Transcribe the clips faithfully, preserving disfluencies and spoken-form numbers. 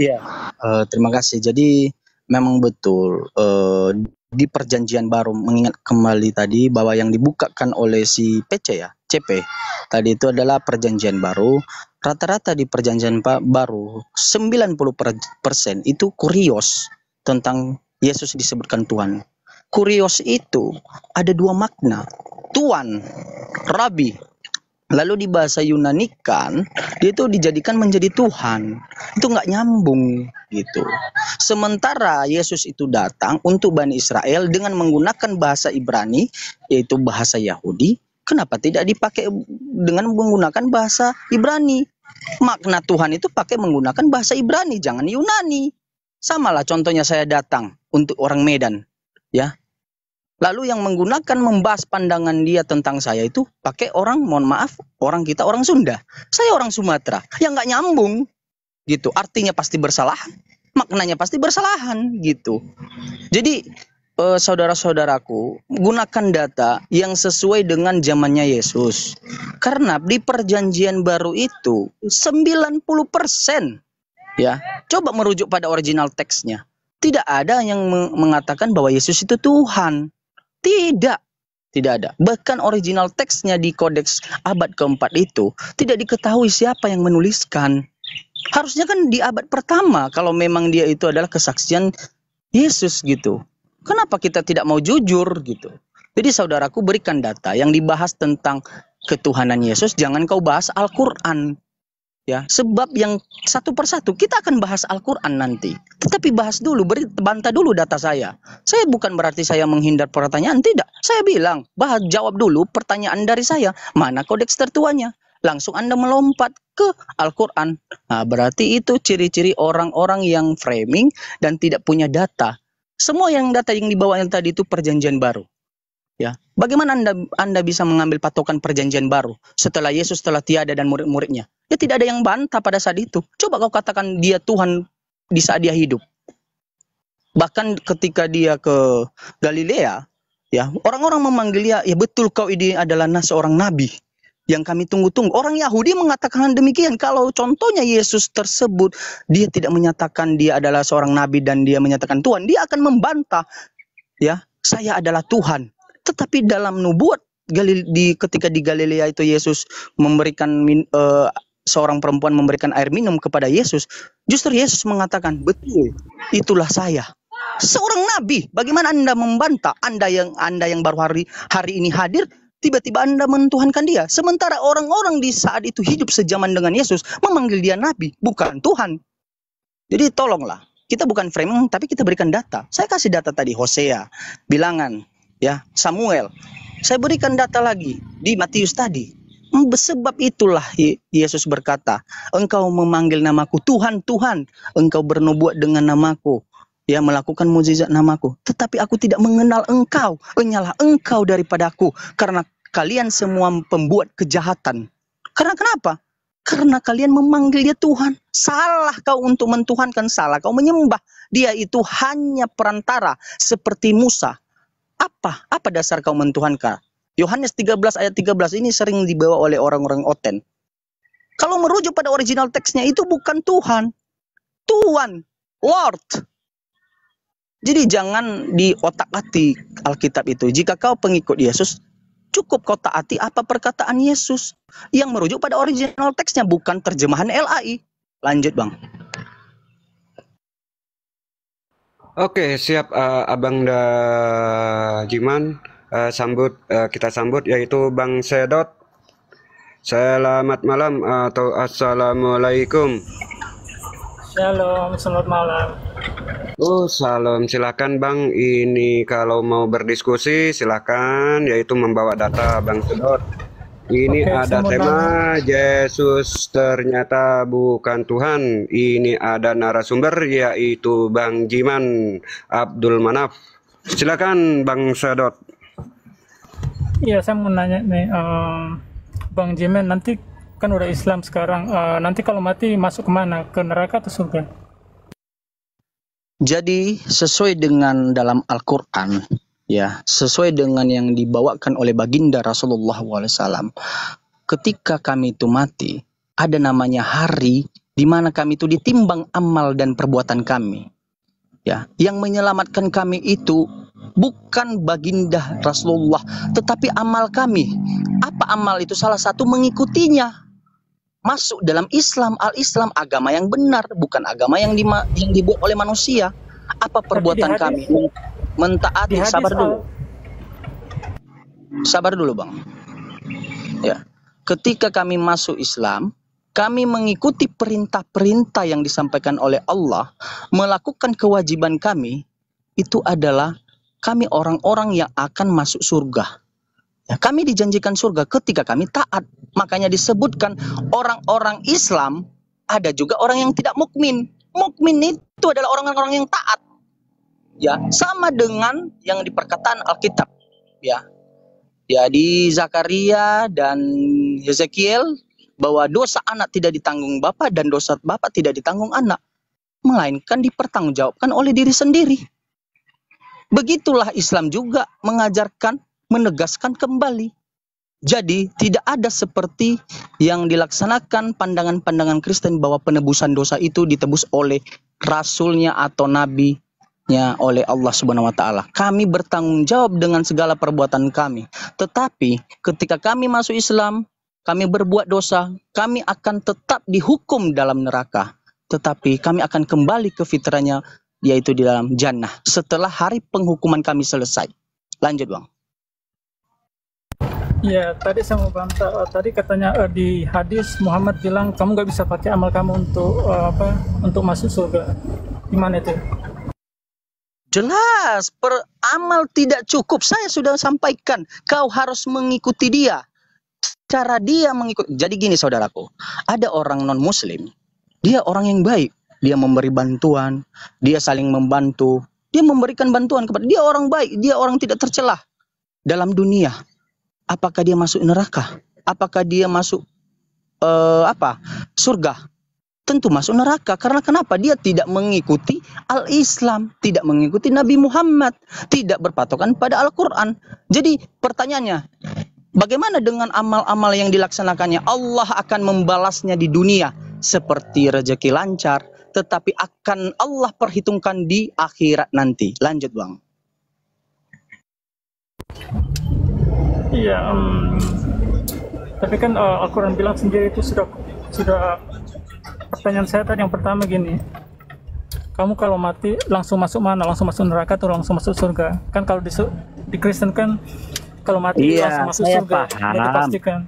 Iya. Uh, terima kasih. Jadi memang betul uh, di perjanjian baru, mengingat kembali tadi bahwa yang dibukakan oleh si P C ya, C P tadi itu adalah perjanjian baru. Rata-rata di perjanjian baru sembilan puluh persen itu kurios tentang Yesus disebutkan Tuhan. Kurios itu ada dua makna, Tuhan, Rabi. Lalu di bahasa Yunani kan, dia itu dijadikan menjadi Tuhan. Itu nggak nyambung gitu. Sementara Yesus itu datang untuk Bani Israel dengan menggunakan bahasa Ibrani, yaitu bahasa Yahudi. Kenapa tidak dipakai dengan menggunakan bahasa Ibrani? Makna Tuhan itu pakai menggunakan bahasa Ibrani, jangan Yunani. Samalah contohnya saya datang untuk orang Medan, ya. Lalu yang menggunakan membahas pandangan dia tentang saya itu pakai orang, mohon maaf, orang kita orang Sunda. Saya orang Sumatera, yang nggak nyambung gitu. Artinya pasti bersalahan, maknanya pasti bersalahan gitu. Jadi eh, saudara-saudaraku, gunakan data yang sesuai dengan zamannya Yesus. Karena di perjanjian baru itu sembilan puluh persen ya, coba merujuk pada original teksnya. Tidak ada yang mengatakan bahwa Yesus itu Tuhan. Tidak, tidak ada. Bahkan original teksnya di kodeks abad keempat itu tidak diketahui siapa yang menuliskan. Harusnya kan di abad pertama kalau memang dia itu adalah kesaksian Yesus gitu. Kenapa kita tidak mau jujur gitu? Jadi saudaraku, berikan data yang dibahas tentang ketuhanan Yesus, jangan kau bahas Al-Quran. Ya, sebab yang satu persatu kita akan bahas Al-Quran nanti. Tetapi bahas dulu, beri, bantah dulu data saya. Saya bukan berarti saya menghindar pertanyaan, tidak. Saya bilang, bahas, jawab dulu pertanyaan dari saya. Mana kodeks tertuanya? Langsung Anda melompat ke Al-Quran. Nah, berarti itu ciri-ciri orang-orang yang framing dan tidak punya data. Semua yang data yang dibawa yang tadi itu perjanjian baru. Ya, bagaimana Anda Anda bisa mengambil patokan perjanjian baru setelah Yesus telah tiada dan murid-muridnya? Ya tidak ada yang bantah pada saat itu. Coba kau katakan dia Tuhan di saat dia hidup. Bahkan ketika dia ke Galilea, ya, orang-orang memanggil dia, ya betul kau ini adalah seorang nabi yang kami tunggu-tunggu. Orang Yahudi mengatakan demikian. Kalau contohnya Yesus tersebut dia tidak menyatakan dia adalah seorang nabi dan dia menyatakan Tuhan, dia akan membantah, ya, saya adalah Tuhan. Tetapi dalam nubuat di ketika di Galilea itu Yesus memberikan uh, seorang perempuan memberikan air minum kepada Yesus, justru Yesus mengatakan betul itulah saya seorang nabi. Bagaimana Anda membantah? Anda yang Anda yang baru hari hari ini hadir, tiba-tiba Anda mentuhankan dia. Sementara orang-orang di saat itu hidup sejaman dengan Yesus memanggil dia nabi, bukan Tuhan. Jadi tolonglah, kita bukan framing tapi kita berikan data. Saya kasih data tadi Hosea, Bilangan. Ya, Samuel, saya berikan data lagi di Matius tadi. Sebab itulah Yesus berkata, engkau memanggil namaku Tuhan, Tuhan, engkau bernubuat dengan namaku, ya, melakukan mukjizat namaku. Tetapi aku tidak mengenal engkau, enyahlah engkau daripada aku, karena kalian semua pembuat kejahatan. Karena kenapa? Karena kalian memanggil dia Tuhan. Salah kau untuk mentuhankan, salah kau menyembah. Dia itu hanya perantara seperti Musa. Apa? Apa dasar kau mentuhankan? Yohanes tiga belas ayat tiga belas ini sering dibawa oleh orang-orang Oten. Kalau merujuk pada original teksnya itu bukan Tuhan. Tuhan, Lord. Jadi jangan di otak-atik Alkitab itu. Jika kau pengikut Yesus, cukup kau taati apa perkataan Yesus yang merujuk pada original teksnya, bukan terjemahan L A I. Lanjut, Bang. Oke, siap uh, Abang da Jiman, uh, sambut uh, kita sambut yaitu Bang Sadot. Selamat malam atau uh, assalamualaikum. Shalom, selamat malam. Oh, salam, silakan Bang. Ini kalau mau berdiskusi silakan, yaitu membawa data Bang Sadot. Ini Oke, ada tema banget. Yesus ternyata bukan Tuhan. Ini ada narasumber yaitu Bang Jiman Abdul Manaf. Silakan Bang Sadot. Iya, saya mau nanya nih, um, Bang Jiman, nanti kan udah Islam sekarang. Uh, nanti kalau mati masuk kemana? Ke neraka atau surga? Jadi sesuai dengan dalam Al-Quran. Ya, sesuai dengan yang dibawakan oleh baginda Rasulullah shallallahu alaihi wasallam, ketika kami itu mati, ada namanya hari di mana kami itu ditimbang amal dan perbuatan kami. Ya, yang menyelamatkan kami itu bukan baginda Rasulullah, tetapi amal kami. Apa amal itu? Salah satu mengikutinya. Masuk dalam Islam, al-Islam, agama yang benar, bukan agama yang, dima, yang dibuat oleh manusia. Apa perbuatan hadis, kami? Mentaati, sabar dulu. Sabar dulu, Bang. Ya. Ketika kami masuk Islam, kami mengikuti perintah-perintah yang disampaikan oleh Allah, melakukan kewajiban kami, itu adalah kami orang-orang yang akan masuk surga. Ya, kami dijanjikan surga ketika kami taat. Makanya disebutkan orang-orang Islam, ada juga orang yang tidak mukmin. Mukmin itu adalah orang-orang yang taat. Ya, sama dengan yang di perkataan Alkitab. Ya, ya di Zakaria dan Yeskiel, bahwa dosa anak tidak ditanggung Bapa dan dosa Bapa tidak ditanggung anak, melainkan dipertanggungjawabkan oleh diri sendiri. Begitulah Islam juga mengajarkan, menegaskan kembali. Jadi tidak ada seperti yang dilaksanakan pandangan-pandangan Kristen bahwa penebusan dosa itu ditebus oleh rasulnya atau nabinya oleh Allah Subhanahu wa taala. Kami bertanggung jawab dengan segala perbuatan kami. Tetapi ketika kami masuk Islam, kami berbuat dosa, kami akan tetap dihukum dalam neraka. Tetapi kami akan kembali ke fitrahnya, yaitu di dalam jannah, setelah hari penghukuman kami selesai. Lanjut, Bang. Ya, tadi saya mau bantah, uh, tadi katanya uh, di hadis Muhammad bilang, kamu gak bisa pakai amal kamu untuk uh, apa untuk masuk surga. Gimana itu? Jelas, per amal tidak cukup. Saya sudah sampaikan, kau harus mengikuti dia. Cara dia mengikuti. Jadi gini saudaraku, ada orang non muslim, dia orang yang baik, dia memberi bantuan, dia saling membantu, dia memberikan bantuan kepada, dia orang baik, dia orang tidak tercelah dalam dunia. Apakah dia masuk neraka? Apakah dia masuk uh, apa? Surga? Tentu masuk neraka, karena kenapa? Dia tidak mengikuti al-Islam, tidak mengikuti Nabi Muhammad, tidak berpatokan pada Al-Qur'an. Jadi pertanyaannya, bagaimana dengan amal-amal yang dilaksanakannya? Allah akan membalasnya di dunia seperti rezeki lancar, tetapi akan Allah perhitungkan di akhirat nanti. Lanjut, Bang. Iya, um, tapi kan uh, Al-Quran bilang sendiri itu sudah sudah. Pertanyaan saya tadi yang pertama gini, kamu kalau mati langsung masuk mana? Langsung masuk neraka atau langsung masuk surga? Kan kalau di, di Kristen kan kalau mati iya, langsung masuk surga.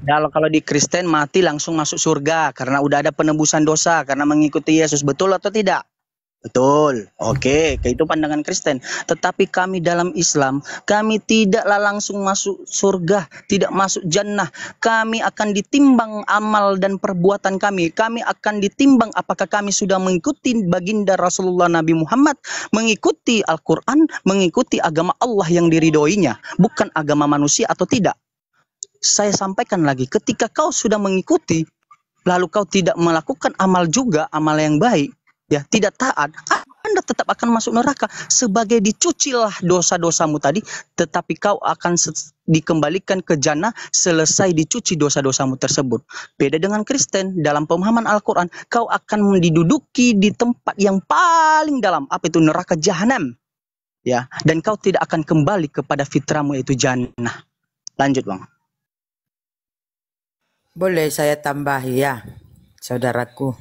Kalau kalau di Kristen mati langsung masuk surga karena udah ada penebusan dosa karena mengikuti Yesus, betul atau tidak? Betul. Oke, okay. Itu pandangan Kristen. Tetapi kami dalam Islam, kami tidaklah langsung masuk surga, tidak masuk jannah. Kami akan ditimbang amal dan perbuatan kami. Kami akan ditimbang apakah kami sudah mengikuti baginda Rasulullah Nabi Muhammad, mengikuti Al-Quran, mengikuti agama Allah yang diridoinya, bukan agama manusia atau tidak. Saya sampaikan lagi, ketika kau sudah mengikuti, lalu kau tidak melakukan amal juga, amal yang baik, ya, tidak taat, Anda tetap akan masuk neraka. Sebagai dicucilah dosa-dosamu tadi, tetapi kau akan dikembalikan ke jannah selesai dicuci dosa-dosamu tersebut. Beda dengan Kristen, dalam pemahaman Al-Quran, kau akan diduduki di tempat yang paling dalam, apa itu, neraka jahanam. Ya, dan kau tidak akan kembali kepada fitramu, yaitu jannah. Lanjut, Bang. Boleh saya tambah ya, saudaraku?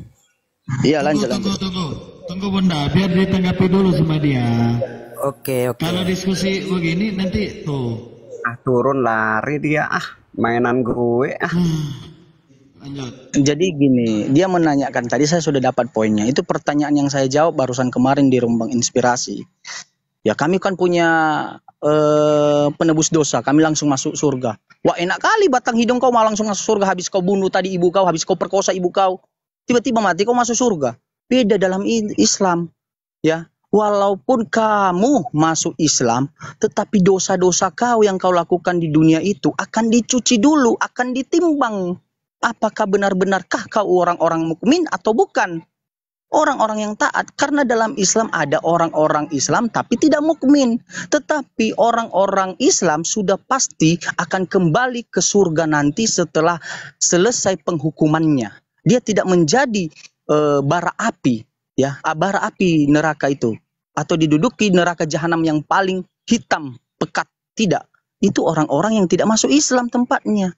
Iya, lanjut, lanjut. Tunggu, tunggu Bunda, biar ditanggapi dulu sama dia. Oke, oke. Kalau diskusi begini nanti tuh. Ah, turun lari dia, ah, mainan gue, ah. Lanjut. Jadi gini, dia menanyakan tadi, saya sudah dapat poinnya. Itu pertanyaan yang saya jawab barusan kemarin di Rumbang Inspirasi. Ya, kami kan punya eh, penebus dosa, kami langsung masuk surga. Wah, enak kali batang hidung kau malah langsung masuk surga, habis kau bunuh tadi ibu kau, habis kau perkosa ibu kau. Tiba-tiba mati kau masuk surga. Beda dalam Islam, ya. Walaupun kamu masuk Islam, tetapi dosa-dosa kau yang kau lakukan di dunia itu akan dicuci dulu, akan ditimbang. Apakah benar-benarkah kau orang-orang mukmin atau bukan? Orang-orang yang taat, karena dalam Islam ada orang-orang Islam tapi tidak mukmin. Tetapi orang-orang Islam sudah pasti akan kembali ke surga nanti setelah selesai penghukumannya. Dia tidak menjadi e, bara api, ya, bara api neraka itu, atau diduduki neraka jahanam yang paling hitam, pekat. Tidak, itu orang-orang yang tidak masuk Islam tempatnya.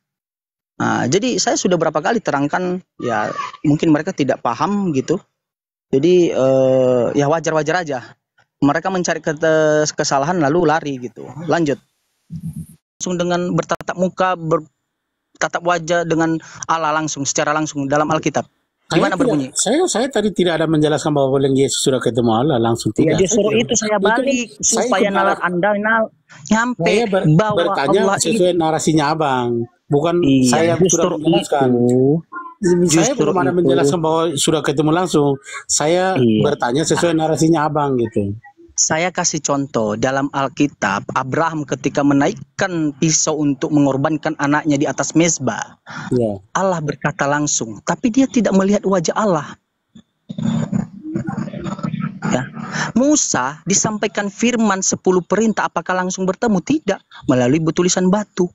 Nah, jadi saya sudah berapa kali terangkan, ya mungkin mereka tidak paham gitu. Jadi eh, ya wajar-wajar aja. Mereka mencari kesalahan lalu lari gitu. Lanjut. Langsung dengan bertatap muka, bertatap wajah dengan Allah langsung, secara langsung dalam Alkitab. Gimana saya berbunyi? Tidak, saya saya tadi tidak ada menjelaskan bahwa Yesus sudah ketemu Allah langsung tidak. Ya, dia suruh itu saya balik itu, supaya nalar Anda nal, nyampe saya ber, bahwa bertanya Allah sesuai itu. Narasinya Abang. Bukan iya, saya sudah menjelaskan. Itu, saya belum ada menjelaskan bahwa sudah ketemu langsung. Saya iya. bertanya sesuai narasinya Abang gitu. Saya kasih contoh dalam Alkitab, Abraham ketika menaikkan pisau untuk mengorbankan anaknya di atas mezbah, yeah. Allah berkata langsung, tapi dia tidak melihat wajah Allah. Ya. Musa disampaikan firman sepuluh perintah, apakah langsung bertemu? Tidak, melalui tulisan batu.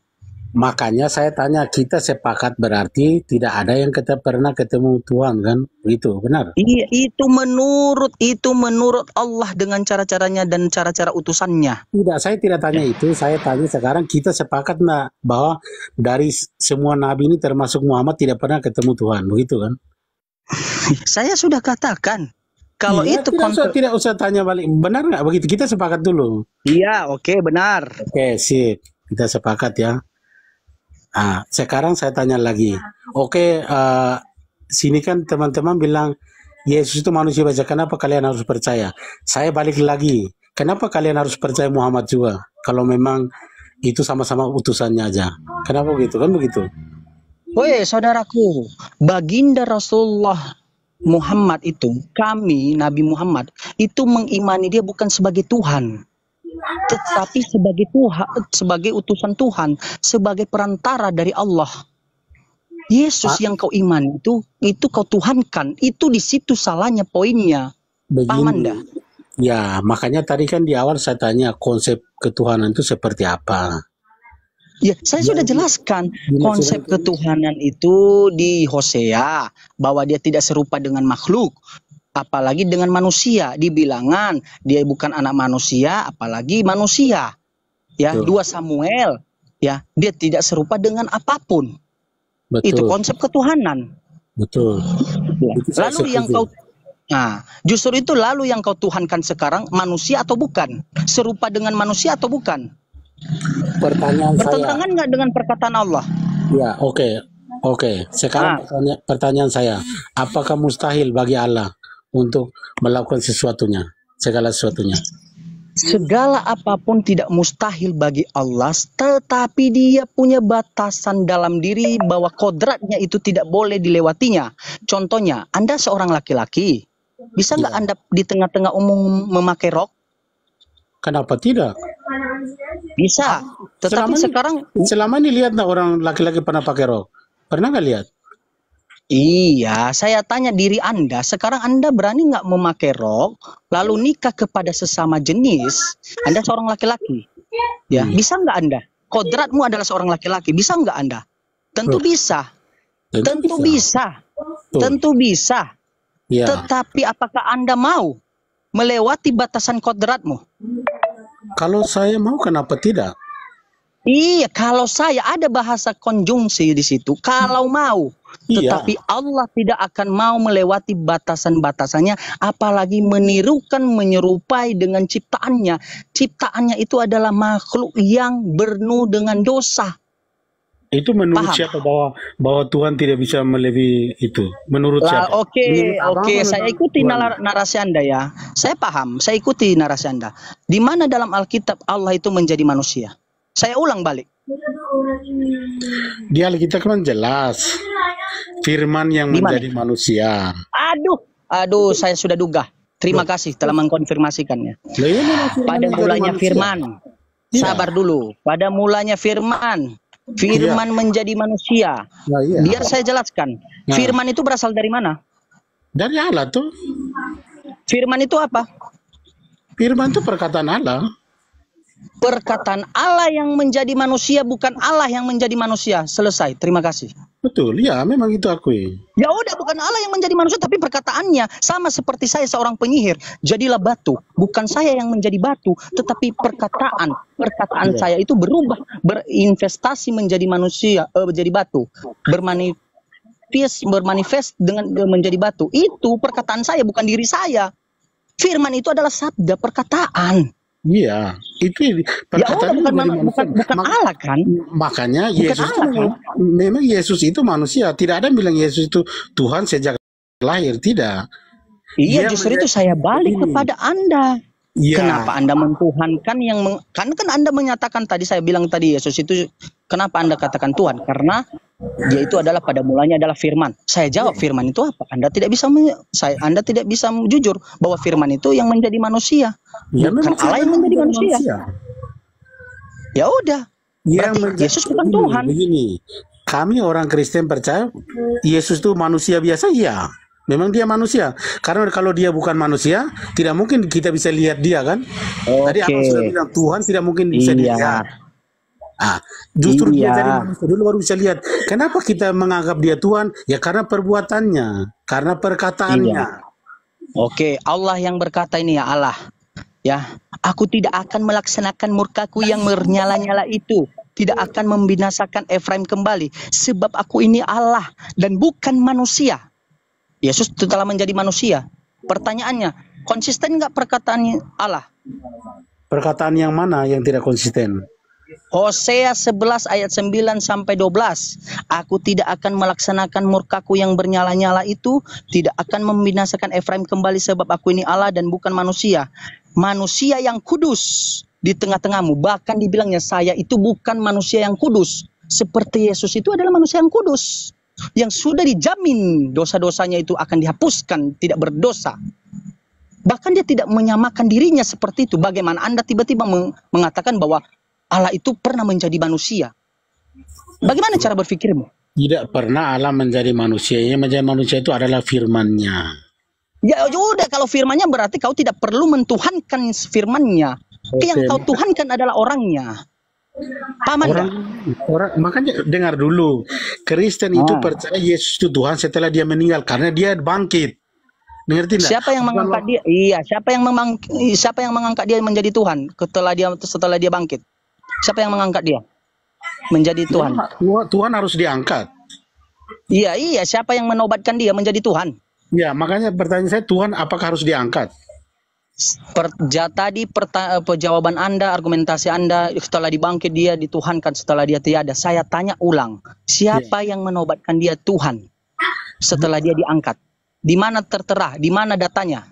Makanya saya tanya, kita sepakat berarti tidak ada yang kita pernah ketemu Tuhan kan? Itu benar? Iya, itu menurut itu menurut Allah dengan cara-caranya dan cara-cara utusannya. Tidak, saya tidak tanya itu. Saya tanya sekarang kita sepakat nggak bahwa dari semua nabi ini termasuk Muhammad tidak pernah ketemu Tuhan, begitu kan? Saya sudah katakan kalau iya, itu tidak usah, tidak usah tanya balik. Benar nggak begitu? Kita sepakat dulu. Iya, oke, okay, benar. Oke, okay, sip. Kita sepakat ya. Nah, sekarang saya tanya lagi. Oke, okay, uh, sini kan teman-teman bilang Yesus itu manusia biasa, kenapa kalian harus percaya? Saya balik lagi, kenapa kalian harus percaya Muhammad juga? Kalau memang itu sama-sama utusannya aja, kenapa begitu? Kan begitu. Woi saudaraku, baginda Rasulullah Muhammad itu, kami Nabi Muhammad itu mengimani dia bukan sebagai Tuhan, tetapi sebagai Tuhan, sebagai utusan Tuhan, sebagai perantara dari Allah. Yesus Pak, yang kau iman itu, itu kau tuhankan, itu di situ salahnya poinnya. Pamanda. Ya, makanya tadi kan di awal saya tanya konsep ketuhanan itu seperti apa. Ya, saya ya, sudah jelaskan ya, konsep ya, ketuhanan itu di Hosea bahwa dia tidak serupa dengan makhluk. Apalagi dengan manusia, dibilangan dia bukan anak manusia, apalagi manusia. Ya, dua Samuel, ya, dia tidak serupa dengan apapun. Betul. Itu konsep ketuhanan. Betul. Ya. Lalu yang kau, nah, justru itu lalu yang kau tuhankan sekarang manusia atau bukan? Serupa dengan manusia atau bukan? Pertanyaan bertentangan nggak dengan perkataan Allah? Ya, oke, okay. oke. Okay. Sekarang nah. pertanya pertanyaan saya, apakah mustahil bagi Allah untuk melakukan sesuatunya, segala sesuatunya? Segala apapun tidak mustahil bagi Allah, tetapi dia punya batasan dalam diri bahwa kodratnya itu tidak boleh dilewatinya. Contohnya, Anda seorang laki-laki, bisa nggak ya. Anda di tengah-tengah umum memakai rok? Kenapa tidak? Bisa, tetapi selama sekarang ini, selama ini lihat nggak orang laki-laki pernah pakai rok? Pernah nggak lihat? Iya, saya tanya diri Anda, sekarang Anda berani nggak memakai rok, lalu nikah kepada sesama jenis, Anda seorang laki-laki, ya bisa nggak Anda? Kodratmu adalah seorang laki-laki, bisa nggak Anda? Tentu bisa, tentu bisa, tentu bisa, tetapi apakah Anda mau melewati batasan kodratmu? Kalau saya mau, kenapa tidak? Iya, kalau saya ada bahasa konjungsi di situ, kalau mau. Tetapi iya. Allah tidak akan mau melewati batasan-batasannya, apalagi menirukan, menyerupai dengan ciptaannya. Ciptaannya itu adalah makhluk yang bernu dengan dosa. Itu menurut Paham? siapa bahwa bahwa Tuhan tidak bisa melebihi itu? Menurut lah, siapa? Oke, oke, saya ikuti nar narasi Anda ya. Saya paham, saya ikuti narasi Anda. Di mana dalam Alkitab Allah itu menjadi manusia? Saya ulang balik. Di Alkitab kan jelas firman yang dimana? Menjadi manusia. Aduh, aduh, saya sudah duga. Terima Loh. kasih telah mengkonfirmasikannya. Loh, ini pada mulanya firman. Iya. Sabar dulu. Pada mulanya firman. Firman iya. menjadi manusia. Nah, iya. Biar saya jelaskan. Nah. Firman itu berasal dari mana? Dari Allah tuh. Firman itu apa? Firman itu perkataan Allah. perkataan Allah yang menjadi manusia, bukan Allah yang menjadi manusia. Selesai, terima kasih. Betul, ya memang itu akui. Ya udah, bukan Allah yang menjadi manusia, tapi perkataannya. Sama seperti saya seorang penyihir, jadilah batu. Bukan saya yang menjadi batu, tetapi perkataan. Perkataan ya. Saya itu berubah, berinvestasi menjadi manusia, eh, menjadi batu. Bermanifest, bermanifest dengan menjadi batu. Itu perkataan saya, bukan diri saya. Firman itu adalah sabda perkataan. Iya, itu perkataan ya, bukan, bukan, bukan, bukan Allah kan? Makanya Yesus itu, kan? Memang Yesus itu manusia. Tidak ada yang bilang Yesus itu Tuhan sejak lahir, tidak. Iya, dia justru itu saya balik ini. Kepada Anda. Ya. Kenapa Anda mentuhankan yang meng, kan kan Anda menyatakan tadi, saya bilang tadi Yesus itu, kenapa Anda katakan Tuhan? Karena dia itu adalah pada mulanya adalah firman. Saya jawab firman itu apa? Anda tidak bisa saya Anda tidak bisa jujur bahwa firman itu yang menjadi manusia. Ya, bukan Allah yang menjadi manusia. manusia. Ya udah. Yang Yesus bukan begini, Tuhan. Begini. Kami orang Kristen percaya Yesus itu manusia biasa, ya. Memang dia manusia, karena kalau dia bukan manusia, tidak mungkin kita bisa lihat dia kan. Okay. Tadi aku sudah bilang Tuhan tidak mungkin bisa iya. dilihat. Ah, justru iya. dia dari manusia dulu baru bisa lihat. Kenapa kita menganggap dia Tuhan? Ya karena perbuatannya, karena perkataannya. Iya. Oke, okay. Allah yang berkata ini ya Allah. Ya, aku tidak akan melaksanakan murkaku yang bernyala-nyala itu. Tidak akan membinasakan Efraim kembali, sebab aku ini Allah dan bukan manusia. Yesus telah menjadi manusia. Pertanyaannya, konsisten nggak perkataan Allah? Perkataan yang mana yang tidak konsisten? Hosea sebelas ayat sembilan sampai dua belas. Aku tidak akan melaksanakan murkaku yang bernyala-nyala itu, tidak akan membinasakan Efraim kembali sebab aku ini Allah dan bukan manusia. Manusia yang kudus di tengah-tengahmu. Bahkan dibilangnya saya itu bukan manusia yang kudus. Seperti Yesus itu adalah manusia yang kudus. Yang sudah dijamin dosa-dosanya itu akan dihapuskan, tidak berdosa. Bahkan dia tidak menyamakan dirinya seperti itu. Bagaimana Anda tiba-tiba mengatakan bahwa Allah itu pernah menjadi manusia? Bagaimana cara berpikirmu? Tidak pernah Allah menjadi manusia. Yang menjadi manusia itu adalah firman-Nya. Ya udah, kalau firman-Nya berarti kau tidak perlu mentuhankan firman-Nya. Yang kau tuhankan adalah orangnya. Paman orang, orang, makanya dengar dulu, Kristen itu ah. percaya Yesus itu Tuhan setelah dia meninggal karena dia bangkit. Ngerti enggak? Siapa yang mengangkat dia? Iya, siapa yang memang siapa yang mengangkat dia menjadi Tuhan setelah dia setelah dia bangkit? Siapa yang mengangkat dia menjadi Tuhan? Tuhan, Tuhan harus diangkat. Iya, iya, siapa yang menobatkan dia menjadi Tuhan? Ya, makanya pertanyaan saya, Tuhan apakah harus diangkat? Per, ja, tadi perta, jawaban Anda, argumentasi Anda, setelah dibangkit dia dituhankan, setelah dia tiada. Saya tanya ulang, siapa yeah. yang menobatkan dia Tuhan setelah dia diangkat? Di mana tertera? Di mana datanya?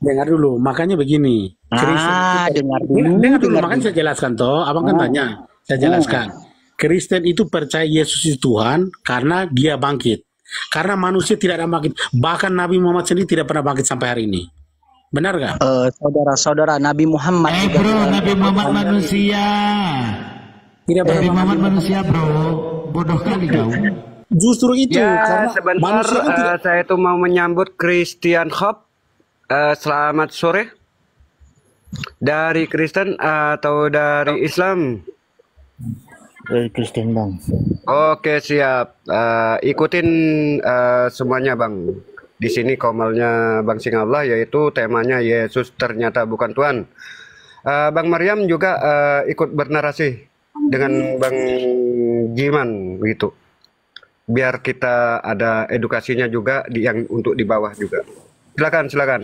Dengar dulu, makanya begini. Ah, Kristen, dengar dulu. Dengar, dengar dulu, dengar makanya dulu. Saya jelaskan toh, abang kan oh. tanya, saya jelaskan. Oh. Kristen itu percaya Yesus itu Tuhan karena dia bangkit. Karena manusia tidak ada bangkit, bahkan Nabi Muhammad sendiri tidak pernah bangkit sampai hari ini. Benar gak? Uh, Saudara-saudara, Nabi Muhammad eh, bro, Nabi Muhammad manusia. Tidak Nabi Muhammad manusia, bro. Bodoh kali kau. Justru itu. Ya, sebentar, uh, tidak... saya itu mau menyambut Christian Hop. Uh, selamat sore. Dari Kristen atau dari Islam? Dari Kristen, Bang. Oke, siap. Uh, ikutin uh, semuanya, Bang. Di sini komalnya Bang Singablah, yaitu temanya Yesus ternyata bukan Tuhan. Uh, Bang Mariam juga uh, ikut bernarasi dengan Bang Jiman gitu. Biar kita ada edukasinya juga di, yang untuk di bawah juga. Silakan, silakan.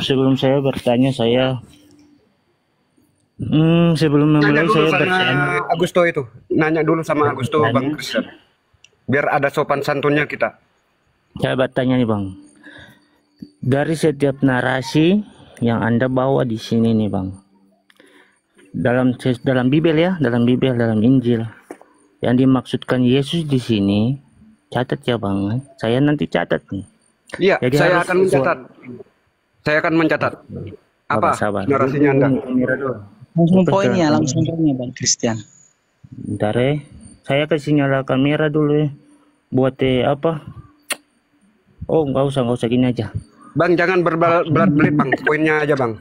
Sebelum saya bertanya, saya hmm, sebelum memulai saya bertanya. Agusto itu, nanya dulu sama Agusto, nanya. Bang Christian. Biar ada sopan santunnya kita. Saya bertanya nih Bang, dari setiap narasi yang Anda bawa di sini nih Bang, dalam dalam Bibel ya, dalam Bibel, dalam Injil, yang dimaksudkan Yesus di sini, catat ya Bang, saya nanti catat nih. Iya, saya akan mencatat. Saya akan mencatat. Apa sabar, sabar. Narasinya Anda? Langsung poinnya, langsung poinnya Bang Christian. Bentar ya, saya kasih nyala kamera dulu ya, buat eh, apa? Oh, nggak usah, nggak usah, gini aja. Bang, jangan berbelat-belit, Bang. Poinnya aja, Bang.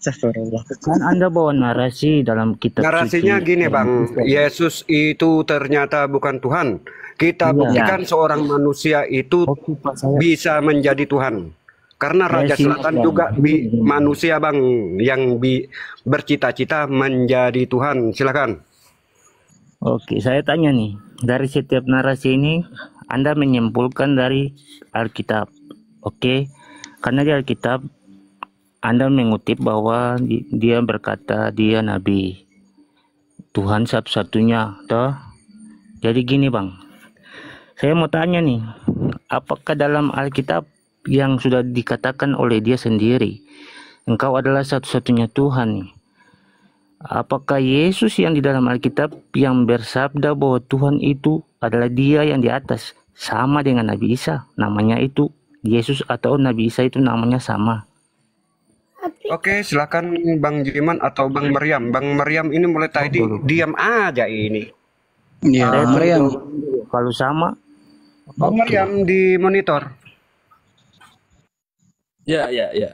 Astagfirullah. Kan Anda bawa narasi dalam kitab. Narasinya gini Bang, Yesus itu ternyata bukan Tuhan. Kita buktikan ya. Seorang manusia itu Oke, Pak, bisa menjadi Tuhan. Karena Raja ya, Selatan ya, juga ya. Bi, manusia Bang yang bi, bercita-cita menjadi Tuhan. Silakan. Oke, saya tanya nih, dari setiap narasi ini Anda menyimpulkan dari Alkitab. Oke, karena di Alkitab Anda mengutip bahwa dia berkata dia nabi, Tuhan satu-satunya, toh. Jadi gini Bang, saya mau tanya nih, apakah dalam Alkitab yang sudah dikatakan oleh dia sendiri, engkau adalah satu-satunya Tuhan nih, apakah Yesus yang di dalam Alkitab yang bersabda bahwa Tuhan itu adalah dia yang di atas, sama dengan Nabi Isa, namanya itu Yesus atau Nabi Isa itu namanya sama? Oke, silakan Bang Jiman atau Bang Mariam. Bang Mariam ini mulai tadi oh, diam aja ini. Ya, uh, Mariam. Kalau sama, Bang okay. Mariam di monitor. Ya, ya, ya.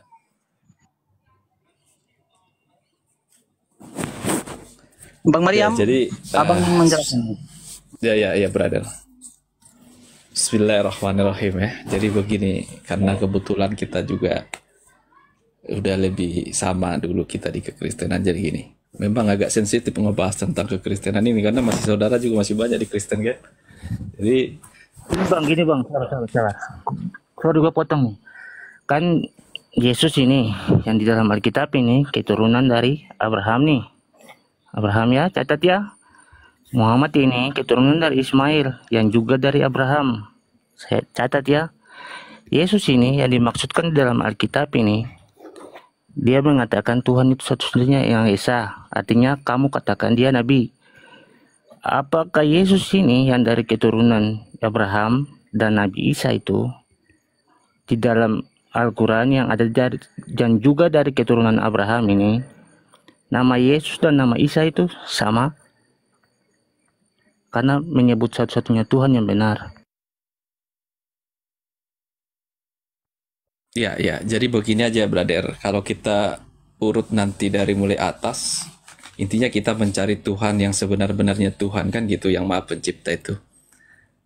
Bang Mariam. Ya, jadi, Abang uh, menjelaskan. Ya, ya, ya, brother. Bismillahirrahmanirrahim ya. Jadi begini, karena kebetulan kita juga udah lebih sama dulu kita di kekristenan, jadi gini. Memang agak sensitif ngebahas tentang kekristenan ini karena masih saudara juga masih banyak di Kristen kan. Jadi Bang gini Bang, salah salah salah. Kalau juga potong nih. Kan Yesus ini yang di dalam Alkitab ini keturunan dari Abraham nih. Abraham ya, catat ya. Muhammad ini keturunan dari Ismail yang juga dari Abraham. Saya catat ya. Yesus ini yang dimaksudkan di dalam Alkitab ini, dia mengatakan Tuhan itu satu-satunya yang Esa, artinya kamu katakan dia Nabi. Apakah Yesus ini yang dari keturunan Abraham dan Nabi Isa itu di dalam Al-Quran yang ada dari, dan juga dari keturunan Abraham ini, nama Yesus dan nama Isa itu sama? Karena menyebut satu-satunya Tuhan yang benar. Ya, ya. Jadi begini aja, brother. Kalau kita urut nanti dari mulai atas, intinya kita mencari Tuhan yang sebenar-benarnya Tuhan, kan gitu, yang Maha Pencipta itu.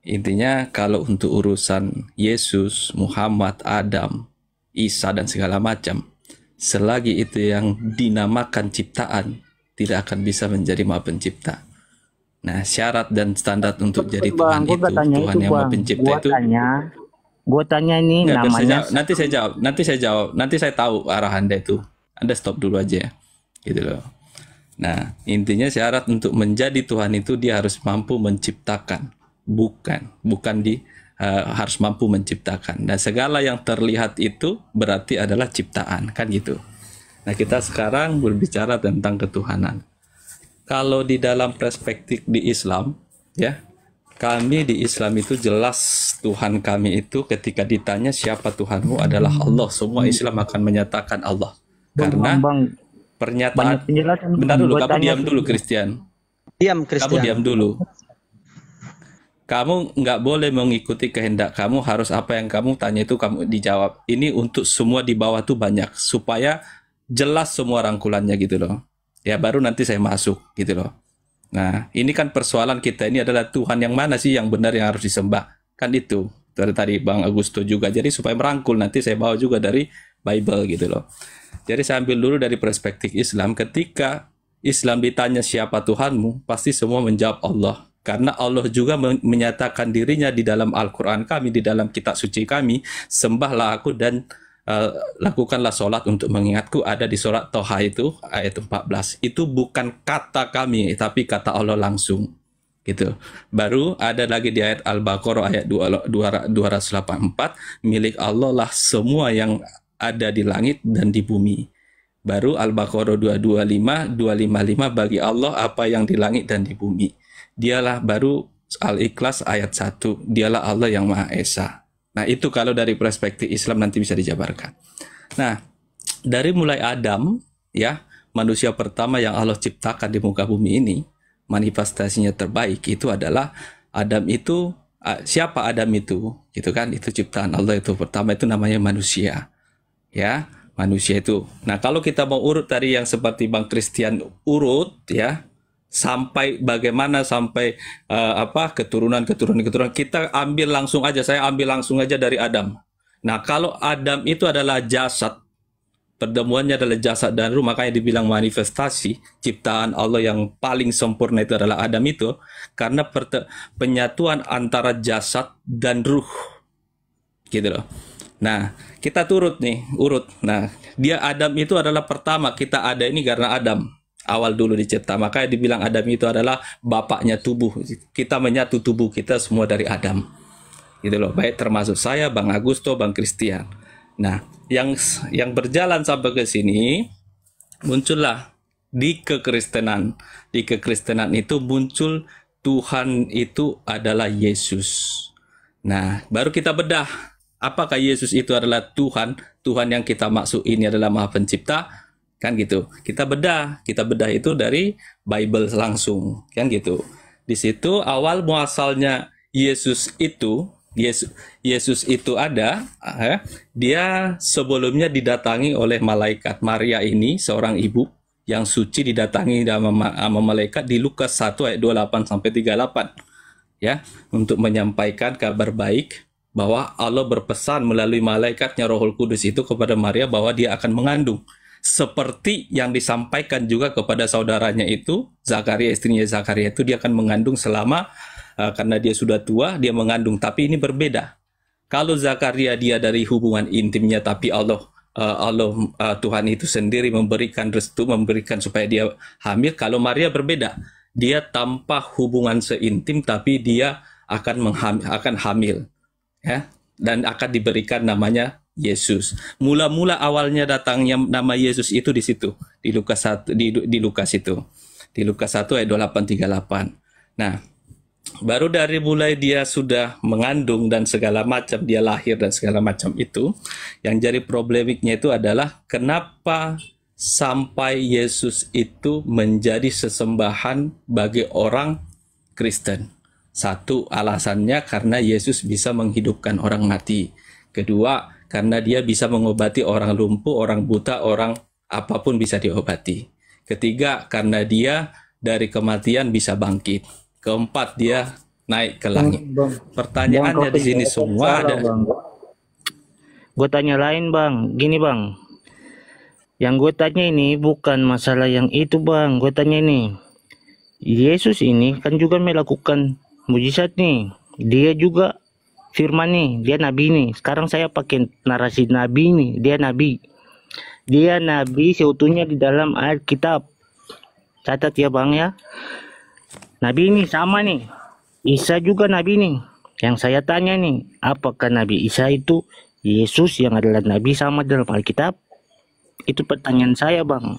Intinya kalau untuk urusan Yesus, Muhammad, Adam, Isa, dan segala macam, selagi itu yang dinamakan ciptaan, tidak akan bisa menjadi Maha Pencipta. Nah, syarat dan standar untuk Betul, jadi Tuhan bang, itu, Tuhan itu, yang Maha Pencipta itu, tanya. Gue tanya ini Nggak, namanya saya nanti saya jawab nanti saya jawab nanti saya tahu arah Anda itu, Anda stop dulu aja ya, gitu loh. Nah, intinya syarat untuk menjadi Tuhan itu dia harus mampu menciptakan, bukan bukan di uh, harus mampu menciptakan, dan segala yang terlihat itu berarti adalah ciptaan, kan gitu. Nah, kita sekarang berbicara tentang ketuhanan. Kalau di dalam perspektif di Islam ya, kami di Islam itu jelas Tuhan kami itu ketika ditanya siapa Tuhanmu adalah Allah. Semua Islam akan menyatakan Allah. Karena bang, bang, pernyataan benar dulu, kamu diam dulu Christian. Diam Christian. Kamu diam dulu. Kamu nggak boleh mengikuti kehendak kamu, harus apa yang kamu tanya itu kamu dijawab. Ini untuk semua di bawah tuh banyak supaya jelas semua rangkulannya gitu loh. Ya baru nanti saya masuk gitu loh. Nah, ini kan persoalan kita ini adalah Tuhan yang mana sih yang benar yang harus disembah? Kan itu. Dari tadi Bang Agusto juga. Jadi supaya merangkul, nanti saya bawa juga dari Bible gitu loh. Jadi saya ambil dulu dari perspektif Islam. Ketika Islam ditanya siapa Tuhanmu, pasti semua menjawab Allah. Karena Allah juga menyatakan dirinya di dalam Al-Quran kami, di dalam kitab suci kami, sembahlah aku dan Uh, lakukanlah sholat untuk mengingatku, ada di surat Toha itu ayat empat belas. Itu bukan kata kami tapi kata Allah langsung gitu. Baru ada lagi di ayat Al-Baqarah ayat dua ratus delapan puluh empat, milik Allah lah semua yang ada di langit dan di bumi. Baru Al-Baqarah dua ratus dua puluh lima, dua ratus lima puluh lima, bagi Allah apa yang di langit dan di bumi, dialah. Baru Al-Ikhlas ayat satu, dialah Allah yang Maha Esa. Nah, itu kalau dari perspektif Islam nanti bisa dijabarkan. Nah, dari mulai Adam, ya, manusia pertama yang Allah ciptakan di muka bumi ini, manifestasinya terbaik itu adalah Adam itu, siapa Adam itu? Gitu kan, itu ciptaan Allah itu pertama, itu namanya manusia. Ya, manusia itu. Nah, kalau kita mau urut tadi yang seperti Bang Christian urut ya, sampai bagaimana sampai uh, apa keturunan-keturunan-keturunan, kita ambil langsung aja, saya ambil langsung aja dari Adam. Nah, kalau Adam itu adalah jasad, pertemuannya adalah jasad dan ruh, makanya dibilang manifestasi ciptaan Allah yang paling sempurna itu adalah Adam itu, karena penyatuan antara jasad dan ruh, gitu loh. Nah, kita turut nih, urut. Nah, dia Adam itu adalah pertama, kita ada ini karena Adam awal dulu dicipta, makanya dibilang Adam itu adalah bapaknya tubuh. Kita menyatu tubuh kita semua dari Adam, gitu loh, baik termasuk saya, Bang Agusto, Bang Christian. Nah, yang yang berjalan sampai ke sini, muncullah di kekristenan. Di kekristenan itu muncul Tuhan itu adalah Yesus. Nah, baru kita bedah, apakah Yesus itu adalah Tuhan? Tuhan yang kita maksud ini adalah Maha Pencipta, kan gitu. Kita bedah, kita bedah itu dari Bible langsung, kan gitu. Di situ awal muasalnya Yesus itu, Yesus, Yesus itu ada, eh, dia sebelumnya didatangi oleh malaikat. Maria ini seorang ibu yang suci didatangi sama, sama malaikat di Lukas satu ayat dua puluh delapan sampai tiga puluh delapan ya, untuk menyampaikan kabar baik bahwa Allah berpesan melalui malaikatnya Rohul Kudus itu kepada Maria bahwa dia akan mengandung, seperti yang disampaikan juga kepada saudaranya itu Zakaria, istrinya Zakaria itu dia akan mengandung selama uh, karena dia sudah tua dia mengandung. Tapi ini berbeda, kalau Zakaria dia dari hubungan intimnya, tapi Allah uh, Allah uh, Tuhan itu sendiri memberikan restu, memberikan supaya dia hamil. Kalau Maria berbeda, dia tanpa hubungan seintim tapi dia akan menghamil, akan hamil ya, dan akan diberikan namanya Yesus. Mula-mula awalnya datangnya nama Yesus itu di situ, di Lukas satu, di, di Lukas itu, di Lukas satu ayat dua puluh delapan tiga puluh delapan. Nah, baru dari mulai dia sudah mengandung dan segala macam, dia lahir dan segala macam itu, yang jadi problemiknya itu adalah kenapa sampai Yesus itu menjadi sesembahan bagi orang Kristen. Satu, alasannya karena Yesus bisa menghidupkan orang mati. Kedua, karena dia bisa mengobati orang lumpuh, orang buta, orang apapun bisa diobati. Ketiga, karena dia dari kematian bisa bangkit. Keempat, dia naik ke langit. Bang, pertanyaannya bang, di sini bang, semua ada. Gue tanya lain bang, gini bang. Yang gue tanya ini bukan masalah yang itu bang. Gue tanya ini, Yesus ini kan juga melakukan mujizat nih. Dia juga firman nih, dia nabi nih. Sekarang saya pakai narasi nabi nih, dia nabi. Dia nabi seutuhnya di dalam Alkitab. Catat ya bang ya. Nabi ini sama nih, Isa juga nabi nih. Yang saya tanya nih, apakah Nabi Isa itu Yesus yang adalah nabi sama dalam Alkitab? Itu pertanyaan saya bang.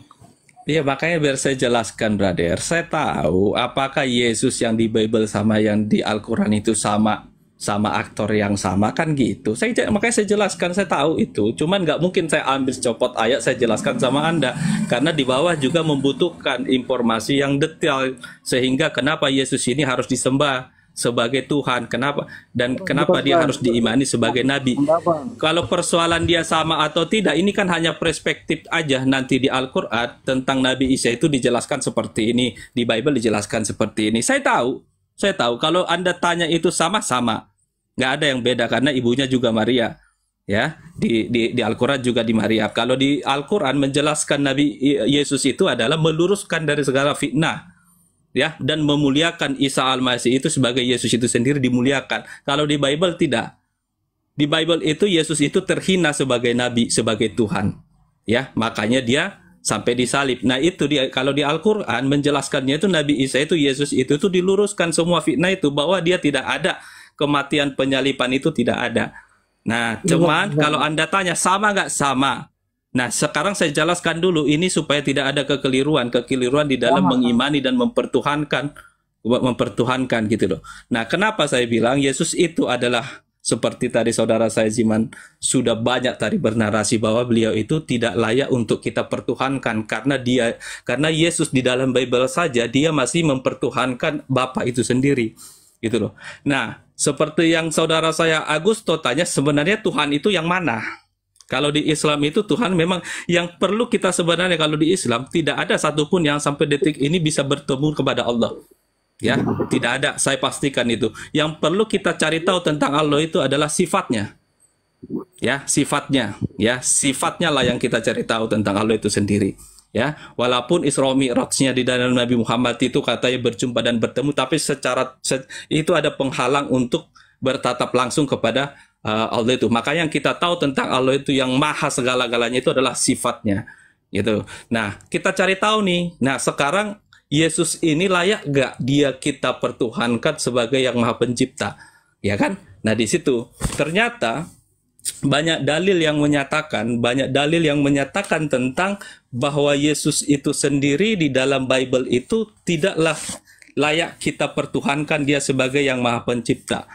Iya, makanya biar saya jelaskan brother. Saya tahu apakah Yesus yang di Bible sama yang di Al-Quran itu sama, sama aktor yang sama, kan gitu. Saya makanya saya jelaskan, saya tahu itu. Cuman nggak mungkin saya ambil copot ayat saya jelaskan sama Anda, karena di bawah juga membutuhkan informasi yang detail sehingga kenapa Yesus ini harus disembah sebagai Tuhan, kenapa dan kenapa dia harus diimani sebagai nabi. Kalau persoalan dia sama atau tidak, ini kan hanya perspektif aja. Nanti di Al-Qur'an tentang Nabi Isa itu dijelaskan seperti ini, di Bible dijelaskan seperti ini. Saya tahu, saya tahu. Kalau Anda tanya itu sama-sama, nggak ada yang beda karena ibunya juga Maria ya, di di, di Al-Qur'an juga di Maria. Kalau di Al-Qur'an menjelaskan Nabi Yesus itu adalah meluruskan dari segala fitnah ya, dan memuliakan Isa Al-Masih itu sebagai Yesus itu sendiri dimuliakan. Kalau di Bible tidak, di Bible itu Yesus itu terhina sebagai nabi, sebagai Tuhan ya, makanya dia sampai disalib. Nah itu dia, kalau di Al-Qur'an menjelaskannya itu Nabi Isa itu Yesus itu tuh diluruskan semua fitnah itu bahwa dia tidak ada. Kematian penyalipan itu tidak ada. Nah, cuman kalau Anda tanya sama nggak sama. Nah, sekarang saya jelaskan dulu ini supaya tidak ada kekeliruan, kekeliruan di dalam sama, mengimani dan mempertuhankan, mempertuhankan gitu loh. Nah, kenapa saya bilang Yesus itu adalah seperti tadi saudara saya Jiman sudah banyak tadi bernarasi bahwa beliau itu tidak layak untuk kita pertuhankan, karena dia, karena Yesus di dalam Bible saja dia masih mempertuhankan Bapa itu sendiri. Gitu loh. Nah, seperti yang saudara saya Agusto tanya, sebenarnya Tuhan itu yang mana? Kalau di Islam itu Tuhan memang yang perlu kita sebenarnya, kalau di Islam tidak ada satupun yang sampai detik ini bisa bertemu kepada Allah. Ya, tidak ada, saya pastikan itu. Yang perlu kita cari tahu tentang Allah itu adalah sifatnya. Ya, sifatnya, ya, sifatnya lah yang kita cari tahu tentang Allah itu sendiri. Ya, walaupun Isra Mi'rajnya di dalam Nabi Muhammad itu katanya berjumpa dan bertemu, tapi secara se itu ada penghalang untuk bertatap langsung kepada Uh, Allah itu. Maka yang kita tahu tentang Allah itu yang maha segala-galanya itu adalah sifatnya, gitu. Nah, kita cari tahu nih. Nah, sekarang Yesus ini layak gak dia kita pertuhankan sebagai yang maha pencipta, ya kan? Nah, di situ ternyata banyak dalil yang menyatakan, banyak dalil yang menyatakan tentang bahwa Yesus itu sendiri di dalam Bible itu tidaklah layak kita pertuhankan dia sebagai yang maha pencipta.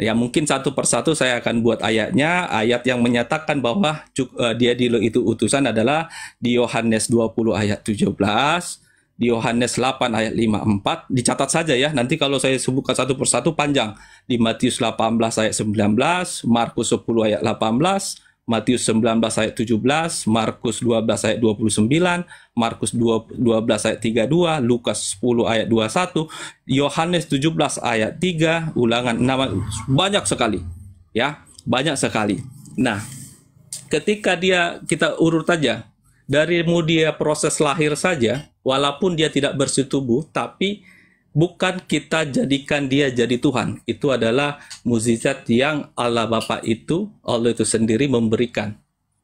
Ya, mungkin satu persatu saya akan buat ayatnya. Ayat yang menyatakan bahwa uh, dia di itu utusan adalah di Yohanes dua puluh ayat tujuh belas, di Yohanes delapan ayat lima puluh empat. Dicatat saja ya, nanti kalau saya sebutkan satu persatu panjang. Di Matius delapan belas ayat sembilan belas, Markus sepuluh ayat delapan belas, Matius sembilan belas ayat tujuh belas, Markus dua belas ayat dua puluh sembilan, Markus dua belas ayat tiga puluh dua, Lukas sepuluh ayat dua puluh satu, Yohanes tujuh belas ayat tiga, Ulangan enam, banyak sekali. Ya, banyak sekali. Nah, ketika dia kita urut aja, dari mu dia proses lahir saja, walaupun dia tidak bersetubuh, tapi bukan kita jadikan dia jadi Tuhan. Itu adalah mukjizat yang Allah Bapa itu, Allah itu sendiri memberikan,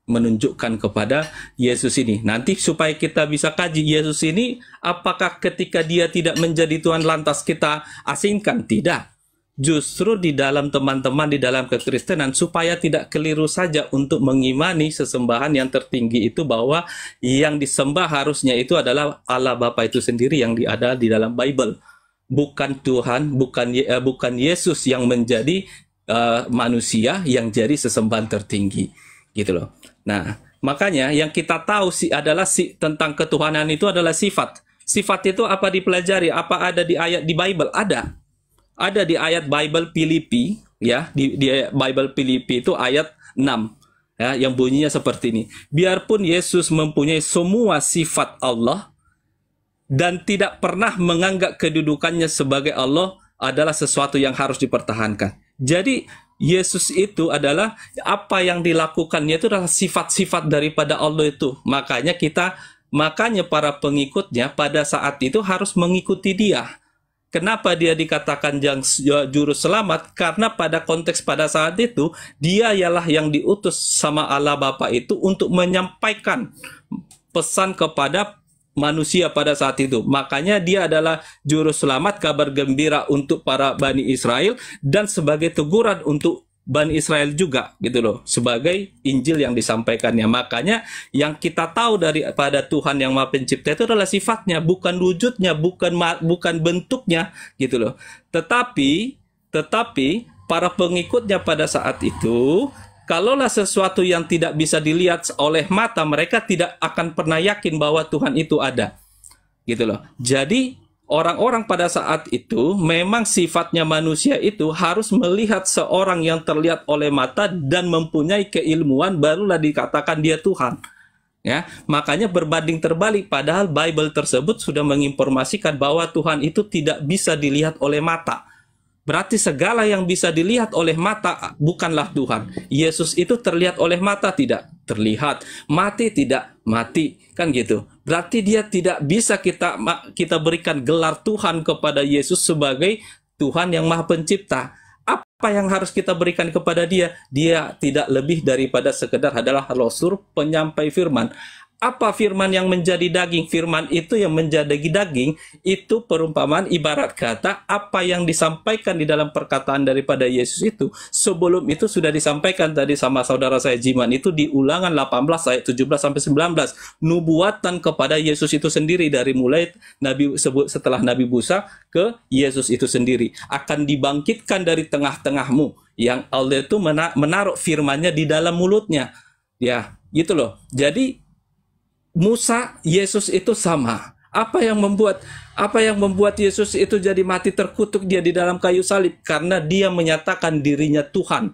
menunjukkan kepada Yesus ini. Nanti supaya kita bisa kaji Yesus ini, apakah ketika dia tidak menjadi Tuhan lantas kita asingkan? Tidak. Justru di dalam teman-teman, di dalam kekristenan, supaya tidak keliru saja untuk mengimani sesembahan yang tertinggi itu, bahwa yang disembah harusnya itu adalah Allah Bapa itu sendiri yang ada di dalam Bible. Bukan Tuhan, bukan eh, bukan Yesus yang menjadi eh, manusia yang jadi sesembahan tertinggi. Gitu loh. Nah, makanya yang kita tahu sih adalah si, tentang ketuhanan itu adalah sifat. Sifat itu apa dipelajari? Apa ada di ayat di Bible? Ada. Ada di ayat Bible Filipi, ya, di, di Bible Filipi itu ayat enam, ya, yang bunyinya seperti ini. Biarpun Yesus mempunyai semua sifat Allah dan tidak pernah menganggap kedudukannya sebagai Allah adalah sesuatu yang harus dipertahankan. Jadi Yesus itu adalah apa yang dilakukannya itu adalah sifat-sifat daripada Allah itu. Makanya kita, makanya para pengikutnya pada saat itu harus mengikuti dia. Kenapa dia dikatakan juru selamat? Karena pada konteks pada saat itu, dia ialah yang diutus sama Allah Bapa itu untuk menyampaikan pesan kepada manusia pada saat itu. Makanya dia adalah juru selamat, kabar gembira untuk para Bani Israel, dan sebagai teguran untuk Bani Israel juga, gitu loh, sebagai Injil yang disampaikannya. Makanya yang kita tahu daripada Tuhan yang Maha Pencipta itu adalah sifatnya, bukan wujudnya, bukan bukan bentuknya, gitu loh. Tetapi tetapi para pengikutnya pada saat itu, kalaulah sesuatu yang tidak bisa dilihat oleh mata, mereka tidak akan pernah yakin bahwa Tuhan itu ada, gitu loh. Jadi orang-orang pada saat itu memang sifatnya manusia itu harus melihat seorang yang terlihat oleh mata dan mempunyai keilmuan, barulah dikatakan dia Tuhan. Ya, makanya berbanding terbalik, padahal Bible tersebut sudah menginformasikan bahwa Tuhan itu tidak bisa dilihat oleh mata. Berarti segala yang bisa dilihat oleh mata bukanlah Tuhan. Yesus itu terlihat oleh mata? Tidak terlihat. Mati? Tidak mati. Kan gitu. Berarti dia tidak bisa kita kita berikan gelar Tuhan kepada Yesus sebagai Tuhan yang Maha Pencipta. Apa yang harus kita berikan kepada dia? Dia tidak lebih daripada sekedar adalah rasul penyampai firman. Apa firman yang menjadi daging? Firman itu yang menjadi daging itu perumpamaan, ibarat kata apa yang disampaikan di dalam perkataan daripada Yesus itu sebelum itu sudah disampaikan tadi sama saudara saya Jiman itu di Ulangan delapan belas ayat tujuh belas sampai sembilan belas, nubuatan kepada Yesus itu sendiri, dari mulai Nabi setelah Nabi Musa ke Yesus itu sendiri akan dibangkitkan dari tengah-tengahmu, yang Allah itu menaruh firman-Nya di dalam mulutnya, ya, gitu loh. Jadi Musa, Yesus itu sama. Apa yang membuat apa yang membuat Yesus itu jadi mati terkutuk dia di dalam kayu salib? Karena dia menyatakan dirinya Tuhan,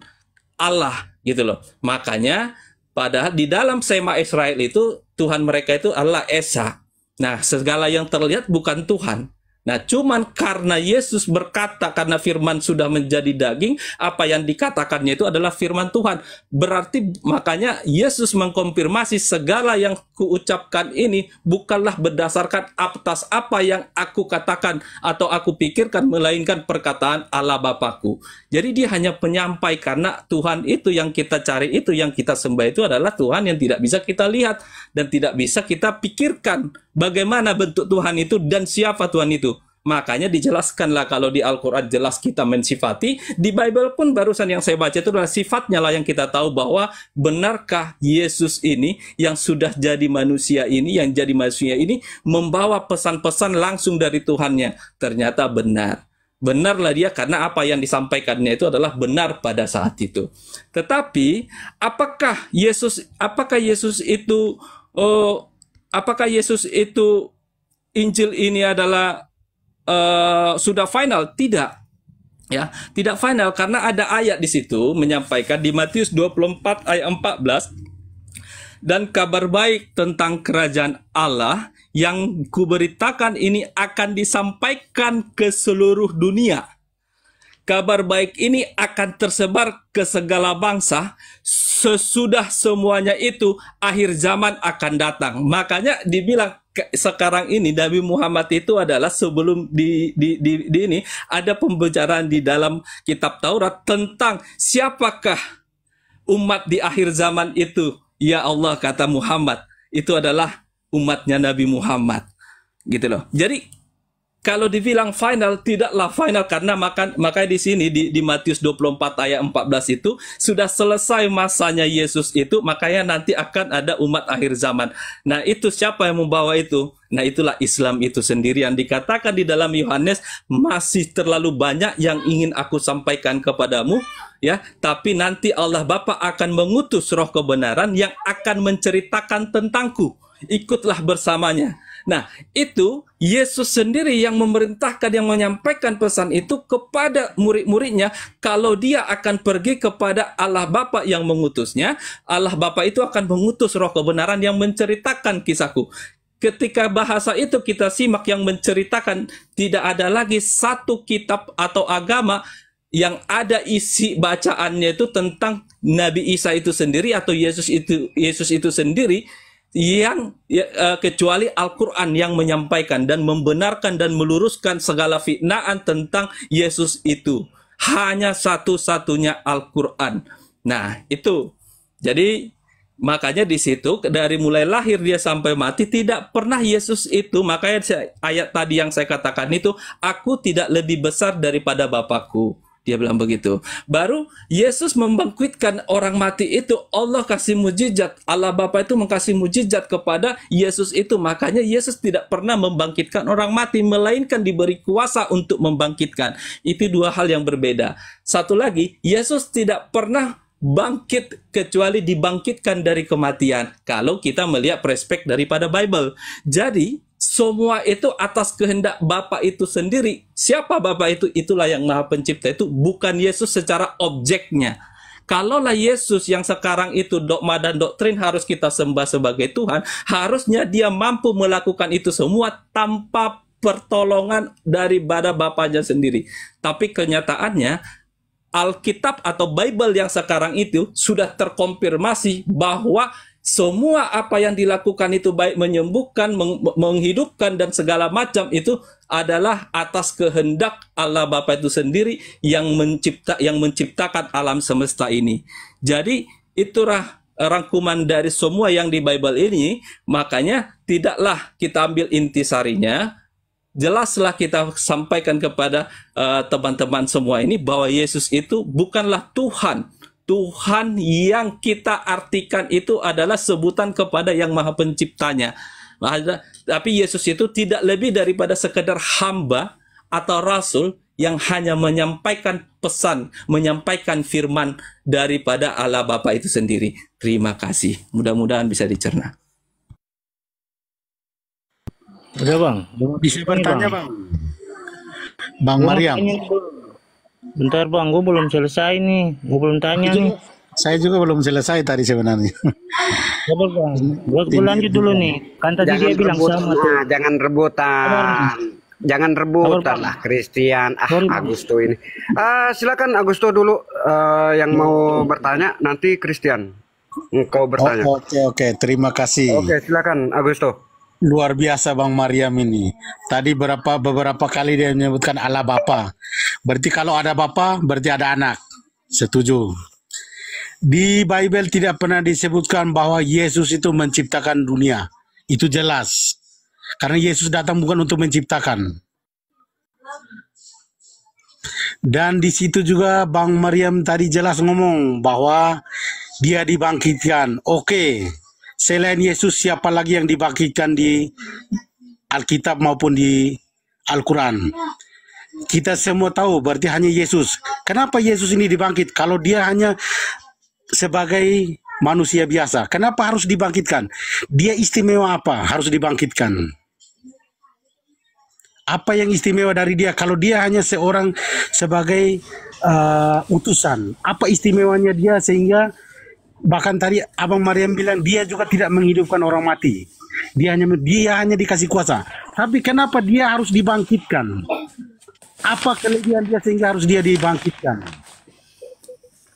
Allah, gitu loh. Makanya Padahal di dalam sema Israel itu, Tuhan mereka itu Allah Esa. Nah, segala yang terlihat bukan Tuhan. Nah, cuman karena Yesus berkata, karena firman sudah menjadi daging, apa yang dikatakannya itu adalah firman Tuhan. Berarti makanya Yesus mengkonfirmasi segala yang kuucapkan ini bukanlah berdasarkan atas apa yang aku katakan atau aku pikirkan, melainkan perkataan Allah Bapakku. Jadi dia hanya penyampai, karena Tuhan itu yang kita cari, itu yang kita sembah, itu adalah Tuhan yang tidak bisa kita lihat dan tidak bisa kita pikirkan bagaimana bentuk Tuhan itu dan siapa Tuhan itu. Makanya dijelaskanlah, kalau di Al-Quran jelas kita mensifati, di Bible pun barusan yang saya baca itu adalah sifatnya lah yang kita tahu bahwa benarkah Yesus ini yang sudah jadi manusia ini, yang jadi manusia ini membawa pesan-pesan langsung dari Tuhannya. Ternyata benar. Benarlah dia, karena apa yang disampaikannya itu adalah benar pada saat itu. Tetapi apakah Yesus, apakah Yesus itu, oh, apakah Yesus itu Injil ini adalah uh, sudah final? Tidak, ya, tidak final, karena ada ayat di situ menyampaikan di Matius dua puluh empat ayat empat belas, dan kabar baik tentang kerajaan Allah yang kuberitakan ini akan disampaikan ke seluruh dunia. Kabar baik ini akan tersebar ke segala bangsa. Sesudah semuanya itu, akhir zaman akan datang. Makanya dibilang sekarang ini Nabi Muhammad itu adalah sebelum di, di, di, di ini ada pembicaraan di dalam kitab Taurat tentang siapakah umat di akhir zaman itu. Ya Allah, kata Muhammad, itu adalah umatnya Nabi Muhammad, gitu loh. Jadi kalau dibilang final, tidaklah final, karena maka, makanya di sini di, di Matius dua puluh empat ayat empat belas itu sudah selesai masanya Yesus itu, makanya nanti akan ada umat akhir zaman. Nah, itu siapa yang membawa itu? Nah, itulah Islam itu sendiri yang dikatakan di dalam Yohanes, masih terlalu banyak yang ingin aku sampaikan kepadamu, ya, tapi nanti Allah Bapa akan mengutus roh kebenaran yang akan menceritakan tentangku. Ikutlah bersamanya. Nah, itu Yesus sendiri yang memerintahkan, yang menyampaikan pesan itu kepada murid-muridnya, kalau dia akan pergi kepada Allah Bapa yang mengutusnya. Allah Bapa itu akan mengutus roh kebenaran yang menceritakan kisahku. Ketika bahasa itu kita simak, yang menceritakan, tidak ada lagi satu kitab atau agama yang ada isi bacaannya itu tentang Nabi Isa itu sendiri atau Yesus itu, Yesus itu sendiri, yang ya, uh, kecuali Al-Quran yang menyampaikan dan membenarkan dan meluruskan segala fitnaan tentang Yesus itu. Hanya satu-satunya Al-Quran. Nah, itu. Jadi makanya di situ, dari mulai lahir dia sampai mati, tidak pernah Yesus itu, makanya saya, ayat tadi yang saya katakan itu, aku tidak lebih besar daripada Bapakku. Dia bilang begitu. Baru Yesus membangkitkan orang mati itu, Allah kasih mujizat, Allah Bapa itu mengkasih mujizat kepada Yesus itu. Makanya Yesus tidak pernah membangkitkan orang mati, melainkan diberi kuasa untuk membangkitkan. Itu dua hal yang berbeda. Satu lagi, Yesus tidak pernah bangkit kecuali dibangkitkan dari kematian, kalau kita melihat perspektif daripada Bible. Jadi semua itu atas kehendak Bapa itu sendiri. Siapa Bapa itu? Itulah yang Maha Pencipta itu, bukan Yesus secara objeknya. Kalaulah Yesus yang sekarang itu dogma dan doktrin harus kita sembah sebagai Tuhan, harusnya dia mampu melakukan itu semua tanpa pertolongan daripada Bapanya sendiri. Tapi kenyataannya, Alkitab atau Bible yang sekarang itu sudah terkonfirmasi bahwa semua apa yang dilakukan itu, baik menyembuhkan, meng menghidupkan, dan segala macam itu adalah atas kehendak Allah Bapa itu sendiri yang mencipta, yang menciptakan alam semesta ini. Jadi itulah rangkuman dari semua yang di Bible ini. Makanya tidaklah kita ambil intisarinya. Jelaslah kita sampaikan kepada teman-teman uh, semua ini bahwa Yesus itu bukanlah Tuhan. Tuhan yang kita artikan itu adalah sebutan kepada yang Maha Penciptanya. Tapi Yesus itu tidak lebih daripada sekedar hamba atau rasul yang hanya menyampaikan pesan, menyampaikan firman daripada Allah Bapa itu sendiri. Terima kasih. Mudah-mudahan bisa dicerna. Udah bang, bisa bertanya bang. Bang Mariam. Bentar bang, gue belum selesai nih, gue belum tanya nih. Saya juga belum selesai tadi sebenarnya. Berlanjut dulu nih. Kan tadi dia bilang sama tuh. Jangan rebutan. Jangan rebutan lah Christian. Ah, Agusto ini. Uh, silakan Agusto dulu uh, yang mau bertanya. Nanti Christian engkau bertanya. Oh, oke, oke, terima kasih. Oke, silakan Agusto. Luar biasa Bang Mariam ini. Tadi berapa beberapa kali dia menyebutkan Allah Bapa. Berarti kalau ada Bapa, berarti ada anak. Setuju. Di Bible tidak pernah disebutkan bahwa Yesus itu menciptakan dunia. Itu jelas. Karena Yesus datang bukan untuk menciptakan. Dan di situ juga Bang Mariam tadi jelas ngomong bahwa dia dibangkitkan. Oke. Selain Yesus, siapa lagi yang dibangkitkan di Alkitab maupun di Al-Quran? Kita semua tahu, berarti hanya Yesus. Kenapa Yesus ini dibangkit? Kalau dia hanya sebagai manusia biasa, kenapa harus dibangkitkan? Dia istimewa apa? Harus dibangkitkan. Apa yang istimewa dari dia? Kalau dia hanya seorang sebagai uh, utusan, apa istimewanya dia sehingga... Bahkan tadi Abang Mariam bilang dia juga tidak menghidupkan orang mati. Dia hanya dia hanya dikasih kuasa. Tapi kenapa dia harus dibangkitkan? Apa kelebihan dia sehingga harus dia dibangkitkan?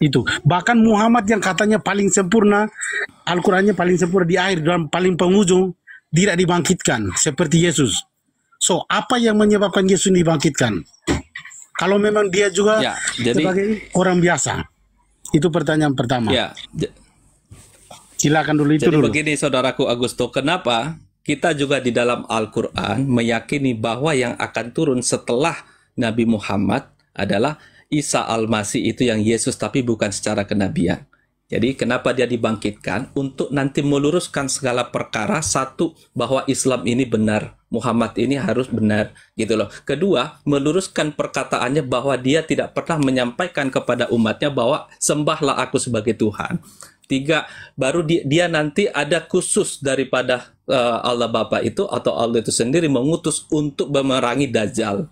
Itu. Bahkan Muhammad yang katanya paling sempurna, Al-Qurannya paling sempurna di akhir dan paling penghujung, tidak dibangkitkan seperti Yesus. So, apa yang menyebabkan Yesus dibangkitkan? Kalau memang dia juga ya, jadi... sebagai orang biasa. Itu pertanyaan pertama. Ya. Silakan dulu itu. Jadi dulu. Begini saudaraku Agusto, kenapa kita juga di dalam Al-Qur'an meyakini bahwa yang akan turun setelah Nabi Muhammad adalah Isa Al-Masih, itu yang Yesus tapi bukan secara kenabian. Jadi kenapa dia dibangkitkan? Untuk nanti meluruskan segala perkara. Satu, bahwa Islam ini benar, Muhammad ini harus benar, gitu loh. Kedua, meluruskan perkataannya bahwa dia tidak pernah menyampaikan kepada umatnya bahwa sembahlah aku sebagai Tuhan. Tiga, baru dia, dia nanti ada khusus daripada uh, Allah Bapa itu atau Allah itu sendiri mengutus untuk memerangi Dajjal,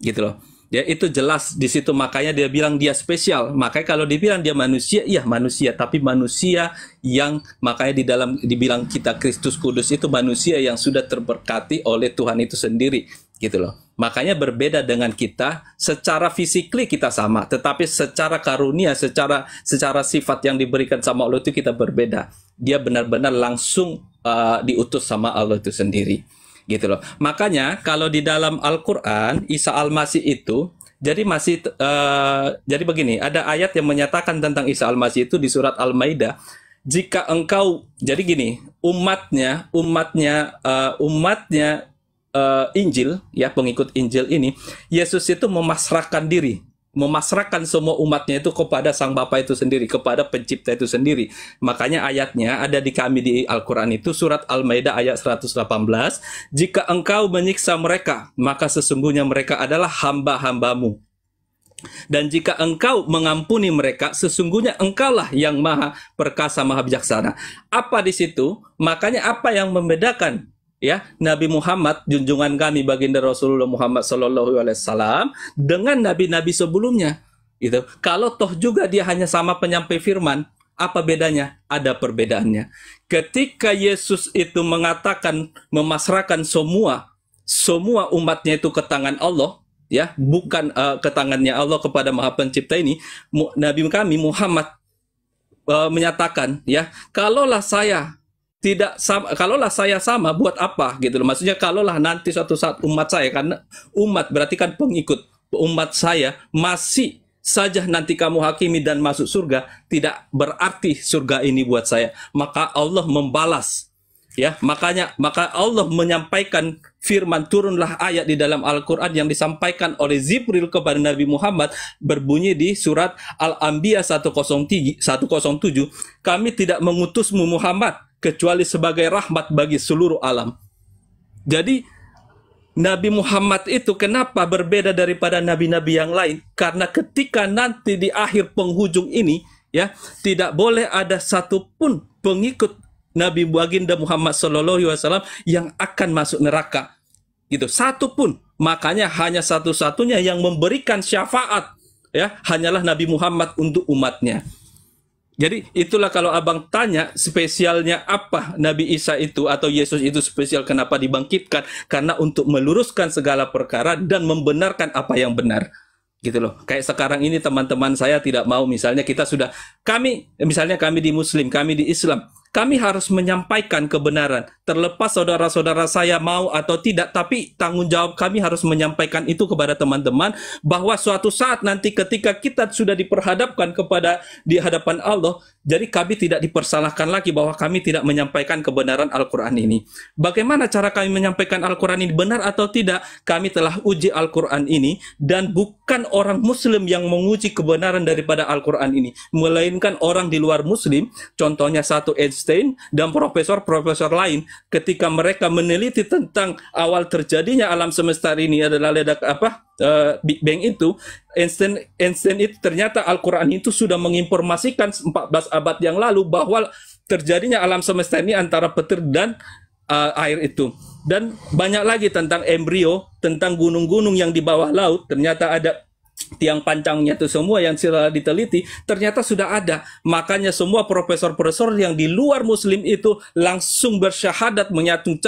gitu loh. Ya, itu jelas di situ, makanya dia bilang dia spesial. Makanya kalau dibilang dia manusia, iya manusia, tapi manusia yang makanya di dalam dibilang kita Kristus Kudus itu manusia yang sudah terberkati oleh Tuhan itu sendiri, gitu loh. Makanya berbeda dengan kita, secara fisikly kita sama, tetapi secara karunia, secara secara sifat yang diberikan sama Allah itu kita berbeda. Dia benar-benar langsung uh, diutus sama Allah itu sendiri. Gitu loh. Makanya kalau di dalam Al-Quran Isa Al-Masih itu jadi masih uh, jadi begini, ada ayat yang menyatakan tentang Isa Al-Masih itu di surat Al-Maidah. Jika engkau, jadi gini, umatnya umatnya uh, umatnya uh, Injil, ya pengikut Injil ini, Yesus itu memasrahkan diri, memasrahkan semua umatnya itu kepada Sang Bapa itu sendiri, kepada Pencipta itu sendiri. Makanya ayatnya ada di kami di Al-Quran itu surat Al-Maidah ayat seratus delapan belas. Jika engkau menyiksa mereka, maka sesungguhnya mereka adalah hamba-hambamu. Dan jika engkau mengampuni mereka, sesungguhnya engkaulah yang maha perkasa, maha bijaksana. Apa di situ? Makanya apa yang membedakan? Ya, Nabi Muhammad, junjungan kami baginda Rasulullah Muhammad Sallallahu Alaihi Wasallam dengan nabi-nabi sebelumnya, itu kalau toh juga dia hanya sama penyampai firman, apa bedanya? Ada perbedaannya. Ketika Yesus itu mengatakan memasrahkan semua semua umatnya itu ke tangan Allah, ya, bukan uh, ke tangannya Allah kepada Maha Pencipta ini, Nabi kami Muhammad uh, menyatakan, ya, kalaulah saya tidak sama, kalaulah saya sama buat apa, gitu loh. Maksudnya kalaulah nanti suatu saat umat saya, karena umat berarti kan pengikut, umat saya masih saja nanti kamu hakimi dan masuk surga, tidak berarti surga ini buat saya. Maka Allah membalas, ya, makanya maka Allah menyampaikan firman, turunlah ayat di dalam Al-Qur'an yang disampaikan oleh Jibril kepada Nabi Muhammad, berbunyi di surat Al-Anbiya seratus tujuh, kami tidak mengutusmu Muhammad kecuali sebagai rahmat bagi seluruh alam. Jadi Nabi Muhammad itu kenapa berbeda daripada nabi-nabi yang lain? Karena ketika nanti di akhir penghujung ini, ya, tidak boleh ada satupun pengikut Nabi baginda Muhammad Sallallahu Alaihi Wasallam yang akan masuk neraka, gitu, satupun. Makanya hanya satu-satunya yang memberikan syafaat, ya, hanyalah Nabi Muhammad untuk umatnya. Jadi itulah kalau abang tanya spesialnya apa Nabi Isa itu atau Yesus itu spesial, kenapa dibangkitkan? Karena untuk meluruskan segala perkara dan membenarkan apa yang benar. Gitu loh. Kayak sekarang ini teman-teman saya tidak mau, misalnya kita sudah, kami, misalnya kami di Muslim, kami di Islam, kami harus menyampaikan kebenaran. Terlepas saudara-saudara saya mau atau tidak, tapi tanggung jawab kami harus menyampaikan itu kepada teman-teman, bahwa suatu saat nanti ketika kita sudah diperhadapkan kepada di hadapan Allah, jadi kami tidak dipersalahkan lagi bahwa kami tidak menyampaikan kebenaran Al-Quran ini. Bagaimana cara kami menyampaikan Al-Quran ini, benar atau tidak? Kami telah uji Al-Quran ini, dan bukan orang Muslim yang menguji kebenaran daripada Al-Quran ini, melainkan orang di luar Muslim, contohnya satu Ed dan profesor-profesor lain. Ketika mereka meneliti tentang awal terjadinya alam semesta ini adalah ledak apa uh, Big Bang itu, Einstein, Einstein itu ternyata Al-Quran itu sudah menginformasikan empat belas abad yang lalu bahwa terjadinya alam semesta ini antara petir dan uh, air itu. Dan banyak lagi tentang embrio, tentang gunung-gunung yang di bawah laut, ternyata ada tiang pancangnya itu semua yang sudah diteliti, ternyata sudah ada. Makanya semua profesor-profesor yang di luar Muslim itu langsung bersyahadat,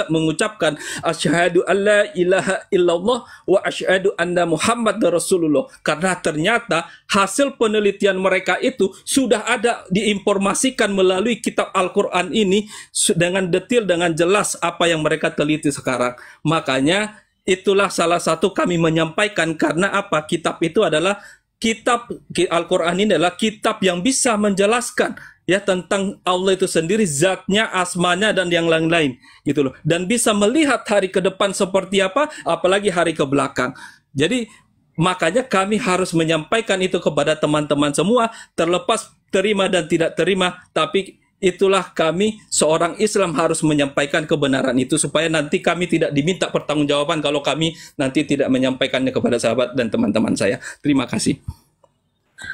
mengucapkan asyhadu alla ilaha illallah wa asyhadu anna Muhammad Rasulullah. Karena ternyata hasil penelitian mereka itu sudah ada, diinformasikan melalui kitab Al-Quran ini dengan detail, dengan jelas apa yang mereka teliti sekarang. Makanya itulah salah satu kami menyampaikan, karena apa? Kitab itu adalah kitab, Al-Quran ini adalah kitab yang bisa menjelaskan ya tentang Allah itu sendiri, zatnya, asmanya, dan yang lain-lain gitu loh. Dan bisa melihat hari ke depan seperti apa, apalagi hari ke belakang. Jadi makanya kami harus menyampaikan itu kepada teman-teman semua, terlepas terima dan tidak terima, tapi itulah kami seorang Islam harus menyampaikan kebenaran itu, supaya nanti kami tidak diminta pertanggungjawaban kalau kami nanti tidak menyampaikannya kepada sahabat dan teman-teman saya. Terima kasih.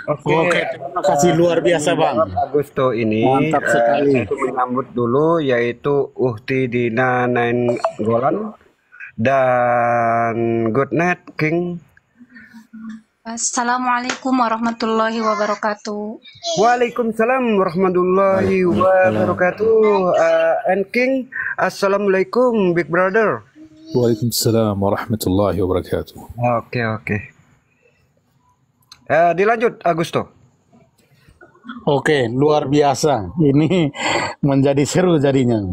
Oke, okay. okay. Terima kasih, luar biasa Bang Agusto ini. Mantap sekali. Saya menyambut dulu yaitu Uhti Dina Nain Golan dan Good Night King. Assalamualaikum warahmatullahi wabarakatuh. Waalaikumsalam warahmatullahi wabarakatuh. Uh, and King, assalamualaikum Big Brother. Waalaikumsalam warahmatullahi wabarakatuh. Oke okay, oke. Okay. Uh, dilanjut Agusto. Oke okay, luar biasa. Ini menjadi seru jadinya.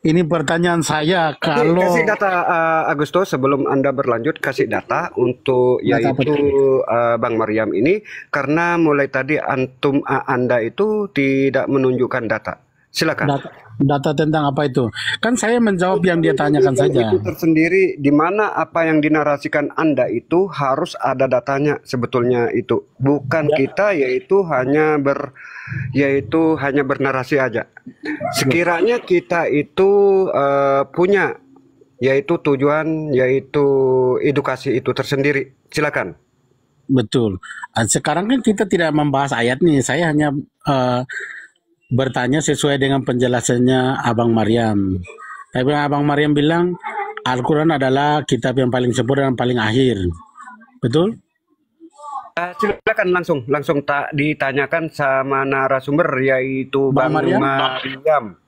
Ini pertanyaan saya, kalau kasih data uh, Agusto sebelum Anda berlanjut, kasih data untuk data yaitu uh, Bang Mariam ini, karena mulai tadi antum uh, Anda itu tidak menunjukkan data. Silakan. Data, data tentang apa itu? Kan saya menjawab itu, yang dia tanyakan itu, saja. Itu tersendiri, di mana apa yang dinarasikan Anda itu harus ada datanya sebetulnya itu. Bukan ya. Kita yaitu hanya ber yaitu hanya bernarasi aja. Sekiranya kita itu uh, punya yaitu tujuan, yaitu edukasi itu tersendiri. Silakan. Betul. Sekarang kan kita tidak membahas ayat nih. Saya hanya uh, bertanya sesuai dengan penjelasannya Abang Mariam. Tapi Abang Mariam bilang Al-Quran adalah kitab yang paling sempurna dan paling akhir. Betul? Uh, silakan langsung langsung tak ditanyakan sama narasumber yaitu Bang Mariam. Mariam.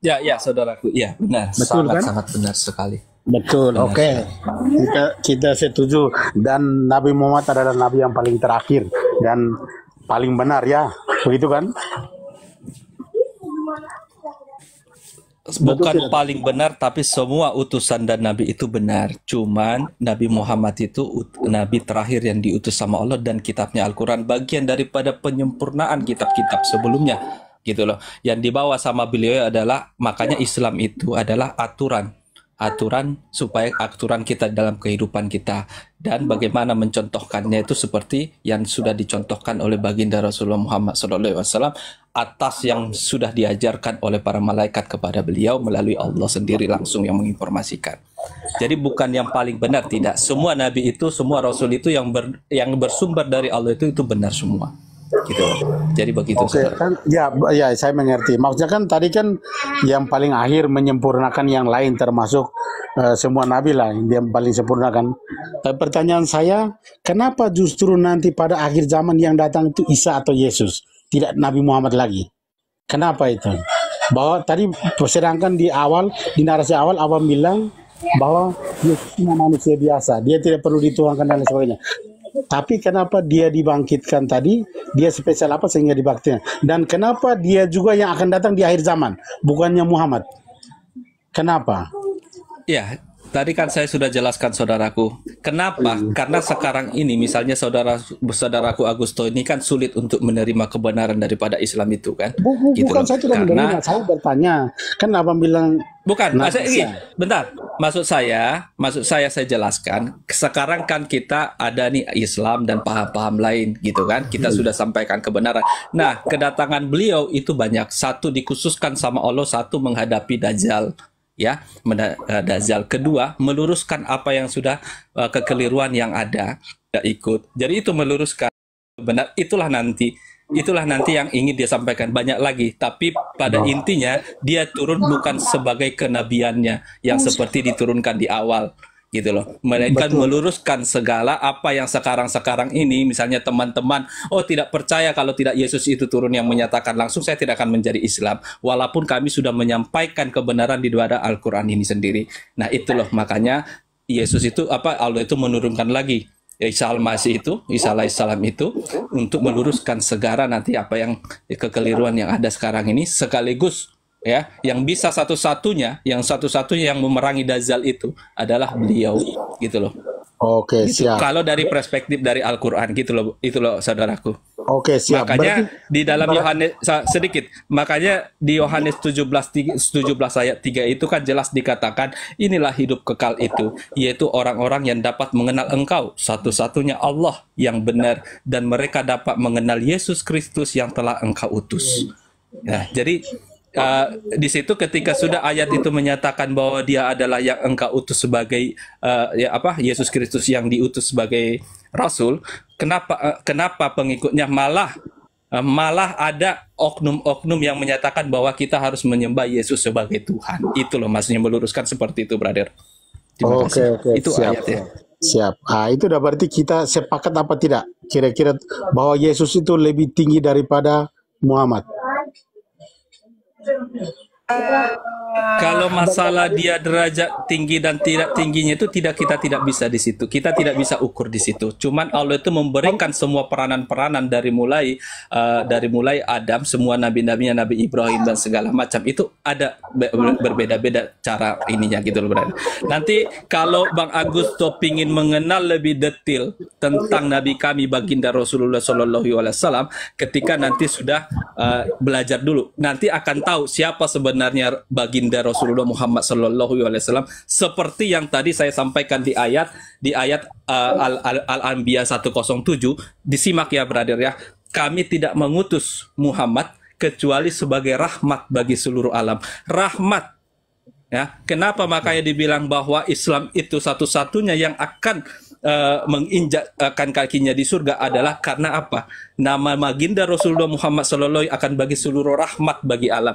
Ya ya saudaraku, ya benar, betul, sangat kan? Sangat benar sekali. Betul, oke. Okay. Kita kita setuju, dan Nabi Muhammad adalah nabi yang paling terakhir dan paling benar ya, begitu kan? Bukan paling benar, tapi semua utusan dan nabi itu benar. Cuman Nabi Muhammad itu nabi terakhir yang diutus sama Allah, dan kitabnya Al-Quran bagian daripada penyempurnaan kitab-kitab sebelumnya, gitu loh. Yang dibawa sama beliau adalah, makanya Islam itu adalah aturan, aturan supaya aturan kita dalam kehidupan kita, dan bagaimana mencontohkannya itu seperti yang sudah dicontohkan oleh baginda Rasulullah Muhammad shallallahu alaihi wasallam. Atas yang sudah diajarkan oleh para malaikat kepada beliau melalui Allah sendiri langsung yang menginformasikan. Jadi bukan yang paling benar, tidak. Semua nabi itu, semua rasul itu yang ber, yang bersumber dari Allah itu itu benar semua. Gitu. Jadi begitu. Oke, kan, ya, ya, saya mengerti. Maksudnya kan tadi kan yang paling akhir menyempurnakan yang lain, termasuk uh, semua nabi lah yang paling sempurna kan. pertanyaan saya, kenapa justru nanti pada akhir zaman yang datang itu Isa atau Yesus, tidak Nabi Muhammad lagi? Kenapa itu? Bahwa tadi sedangkan di awal, di narasi awal, Abang bilang bahwa dia cuma manusia biasa, dia tidak perlu dituangkan dan sebagainya. Tapi kenapa dia dibangkitkan tadi? Dia spesial apa sehingga dibangkitkan? Dan kenapa dia juga yang akan datang di akhir zaman, bukannya Muhammad? Kenapa? Ya, tadi kan saya sudah jelaskan, saudaraku. Kenapa? Hmm. Karena sekarang ini, misalnya saudara saudaraku Agusto ini kan sulit untuk menerima kebenaran daripada Islam itu kan? Bukan, gitu bukan saya tidak menerima. Saya bertanya, kan Abang bilang. Bukan, maksud saya, bentar. Maksud saya, maksud saya saya jelaskan. Sekarang kan kita ada nih Islam dan paham-paham lain gitu kan. Kita hmm. sudah sampaikan kebenaran. Nah, kedatangan beliau itu banyak. Satu dikhususkan sama Allah, satu menghadapi Dajjal, ya, Dajjal. Kedua, meluruskan apa yang sudah uh, kekeliruan yang ada, tidak ikut. Jadi itu meluruskan. Benar, itulah nanti. Itulah nanti yang ingin dia sampaikan, banyak lagi. Tapi pada intinya dia turun bukan sebagai kenabiannya yang seperti diturunkan di awal gitu loh, melainkan meluruskan segala apa yang sekarang-sekarang ini. Misalnya teman-teman, oh tidak percaya kalau tidak Yesus itu turun yang menyatakan langsung saya tidak akan menjadi Islam, walaupun kami sudah menyampaikan kebenaran di dalam Al-Quran ini sendiri. Nah itu loh, makanya Yesus itu apa, Allah itu menurunkan lagi Isa Al-Masih itu, Isa Alaihissalam itu, untuk meluruskan segara nanti apa yang kekeliruan yang ada sekarang ini, sekaligus ya yang bisa satu-satunya, yang satu-satunya yang memerangi Dajjal itu adalah beliau gitu loh. Oke, gitu. Siap. Kalau dari perspektif dari Al-Quran gitu loh, itu loh saudaraku. Oke, siap. Makanya berarti di dalam Yohanes sedikit, makanya di Yohanes tujuh belas ayat tiga itu kan jelas dikatakan, inilah hidup kekal itu, yaitu orang-orang yang dapat mengenal engkau, satu-satunya Allah yang benar, dan mereka dapat mengenal Yesus Kristus yang telah engkau utus. Nah, jadi Uh, di situ ketika sudah ayat itu menyatakan bahwa dia adalah yang engkau utus sebagai uh, ya apa Yesus Kristus yang diutus sebagai rasul, kenapa uh, kenapa pengikutnya malah uh, malah ada oknum-oknum yang menyatakan bahwa kita harus menyembah Yesus sebagai Tuhan. Itu loh maksudnya meluruskan seperti itu, brother. Terima kasih. Oke, oke. Itu siap, ayat ya. Siap. Ah, itu udah berarti kita sepakat apa tidak? Kira-kira bahwa Yesus itu lebih tinggi daripada Muhammad. Kalau masalah dia derajat tinggi dan tidak tingginya itu tidak kita tidak bisa di situ. Kita tidak bisa ukur di situ. Cuman Allah itu memberikan semua peranan-peranan dari mulai uh, dari mulai Adam, semua nabi-nabinya, Nabi Ibrahim dan segala macam itu ada be berbeda-beda cara ininya gitu loh. Nanti kalau Bang Agusto ingin mengenal lebih detail tentang Nabi kami Baginda Rasulullah Shallallahu Alaihi Wasallam, ketika nanti sudah uh, belajar dulu, nanti akan tahu siapa sebenarnya Baginda Rasulullah Muhammad Shallallahu Alaihi Wasallam, seperti yang tadi saya sampaikan di ayat di ayat uh, Al-Anbiya seratus tujuh. Disimak ya brother ya, kami tidak mengutus Muhammad kecuali sebagai rahmat bagi seluruh alam. Rahmat ya, kenapa makanya dibilang bahwa Islam itu satu-satunya yang akan Uh, menginjakkan kakinya di surga adalah karena apa? Nama Baginda Rasulullah Muhammad Shallallahu akan bagi seluruh rahmat bagi alam.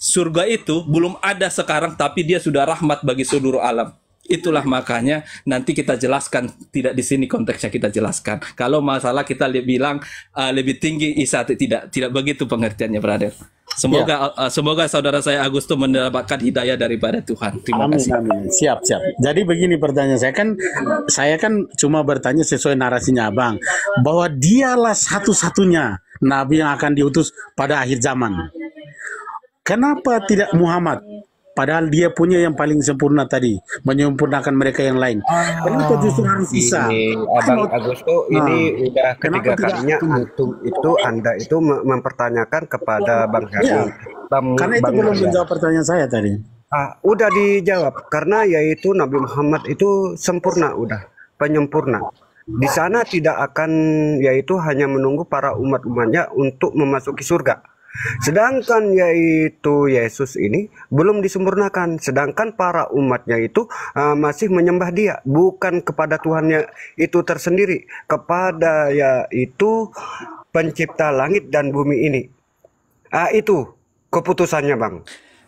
Surga itu belum ada sekarang, tapi dia sudah rahmat bagi seluruh alam. Itulah makanya nanti kita jelaskan, tidak di sini konteksnya kita jelaskan. Kalau masalah kita bilang uh, lebih tinggi Isa, tidak tidak begitu pengertiannya, brother. Semoga ya. uh, semoga saudara saya Agusto mendapatkan hidayah daripada Tuhan. Terima amin, kasih. Amin. Siap, siap. Jadi begini pertanyaan saya, kan saya kan cuma bertanya sesuai narasinya Abang, bahwa dialah satu-satunya nabi yang akan diutus pada akhir zaman. Kenapa tidak Muhammad? Padahal dia punya yang paling sempurna tadi, menyempurnakan mereka yang lain. Ah, kenapa justru harus Isa? Abang Agusto nah, ini udah ketiga kalinya antum itu Anda itu mempertanyakan kepada Bang Harun. Ya, karena itu Bang belum Anda menjawab pertanyaan saya tadi. Ah, udah dijawab, karena yaitu Nabi Muhammad itu sempurna, udah penyempurna. Di sana tidak akan, yaitu hanya menunggu para umat-umatnya untuk memasuki surga. Sedangkan yaitu Yesus ini belum disempurnakan, sedangkan para umatnya itu uh, masih menyembah dia, bukan kepada Tuhannya itu tersendiri, kepada yaitu pencipta langit dan bumi ini. Uh, itu keputusannya Bang.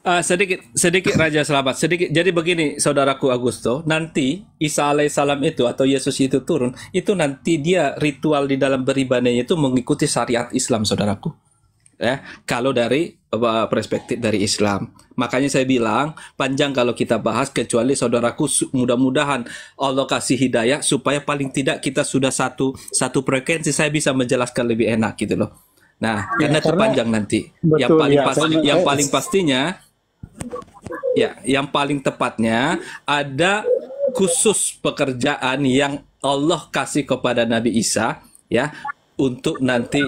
Uh, sedikit sedikit Raja Selamat sedikit. Jadi begini saudaraku Agusto, nanti Isa alaihissalam itu atau Yesus itu turun, itu nanti dia ritual di dalam beribadahnya itu mengikuti syariat Islam saudaraku. Ya, kalau dari perspektif dari Islam. Makanya saya bilang panjang kalau kita bahas, kecuali saudaraku mudah-mudahan Allah kasih hidayah supaya paling tidak kita sudah satu satu frekuensi, saya bisa menjelaskan lebih enak gitu loh. Nah, ya, karena itu panjang nanti. Betul, yang paling ya, pasti, sama, yang saya... paling pastinya ya, yang paling tepatnya ada khusus pekerjaan yang Allah kasih kepada Nabi Isa ya untuk nanti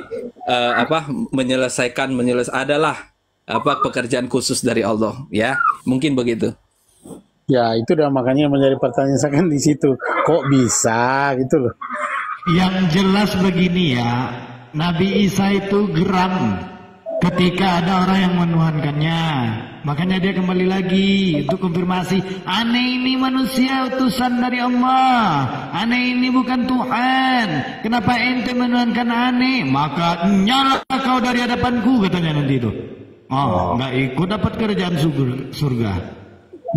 uh, apa menyelesaikan menyelesa adalah apa pekerjaan khusus dari Allah ya. Mungkin begitu. Ya, itu dah makanya menjadi pertanyaan saya kan di situ. Kok bisa gitu loh. Yang jelas begini ya, Nabi Isa itu geram ketika ada orang yang menuhankannya. Makanya dia kembali lagi untuk konfirmasi, aneh ini manusia utusan dari Allah, aneh ini bukan Tuhan, kenapa ente menuhankan aneh? Maka nyala kau dari hadapanku, katanya nanti itu. Oh, nggak oh. ikut dapat kerjaan surga.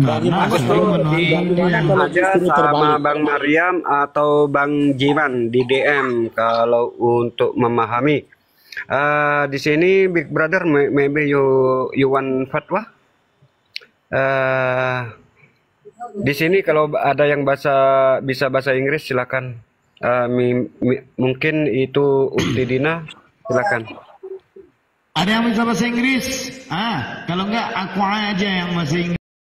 Karena sering menuhankan yang aja sama Bang Mariam atau Bang Jiman di D M kalau untuk memahami. Uh, di sini Big Brother, maybe you you want fatwa. Uh, di sini kalau ada yang bahasa bisa bahasa Inggris silakan. Uh, mi, mi, mungkin itu Uhti Dina, silakan. Ada yang bisa bahasa Inggris? Ah, kalau enggak aku aja yang bahasa Inggris.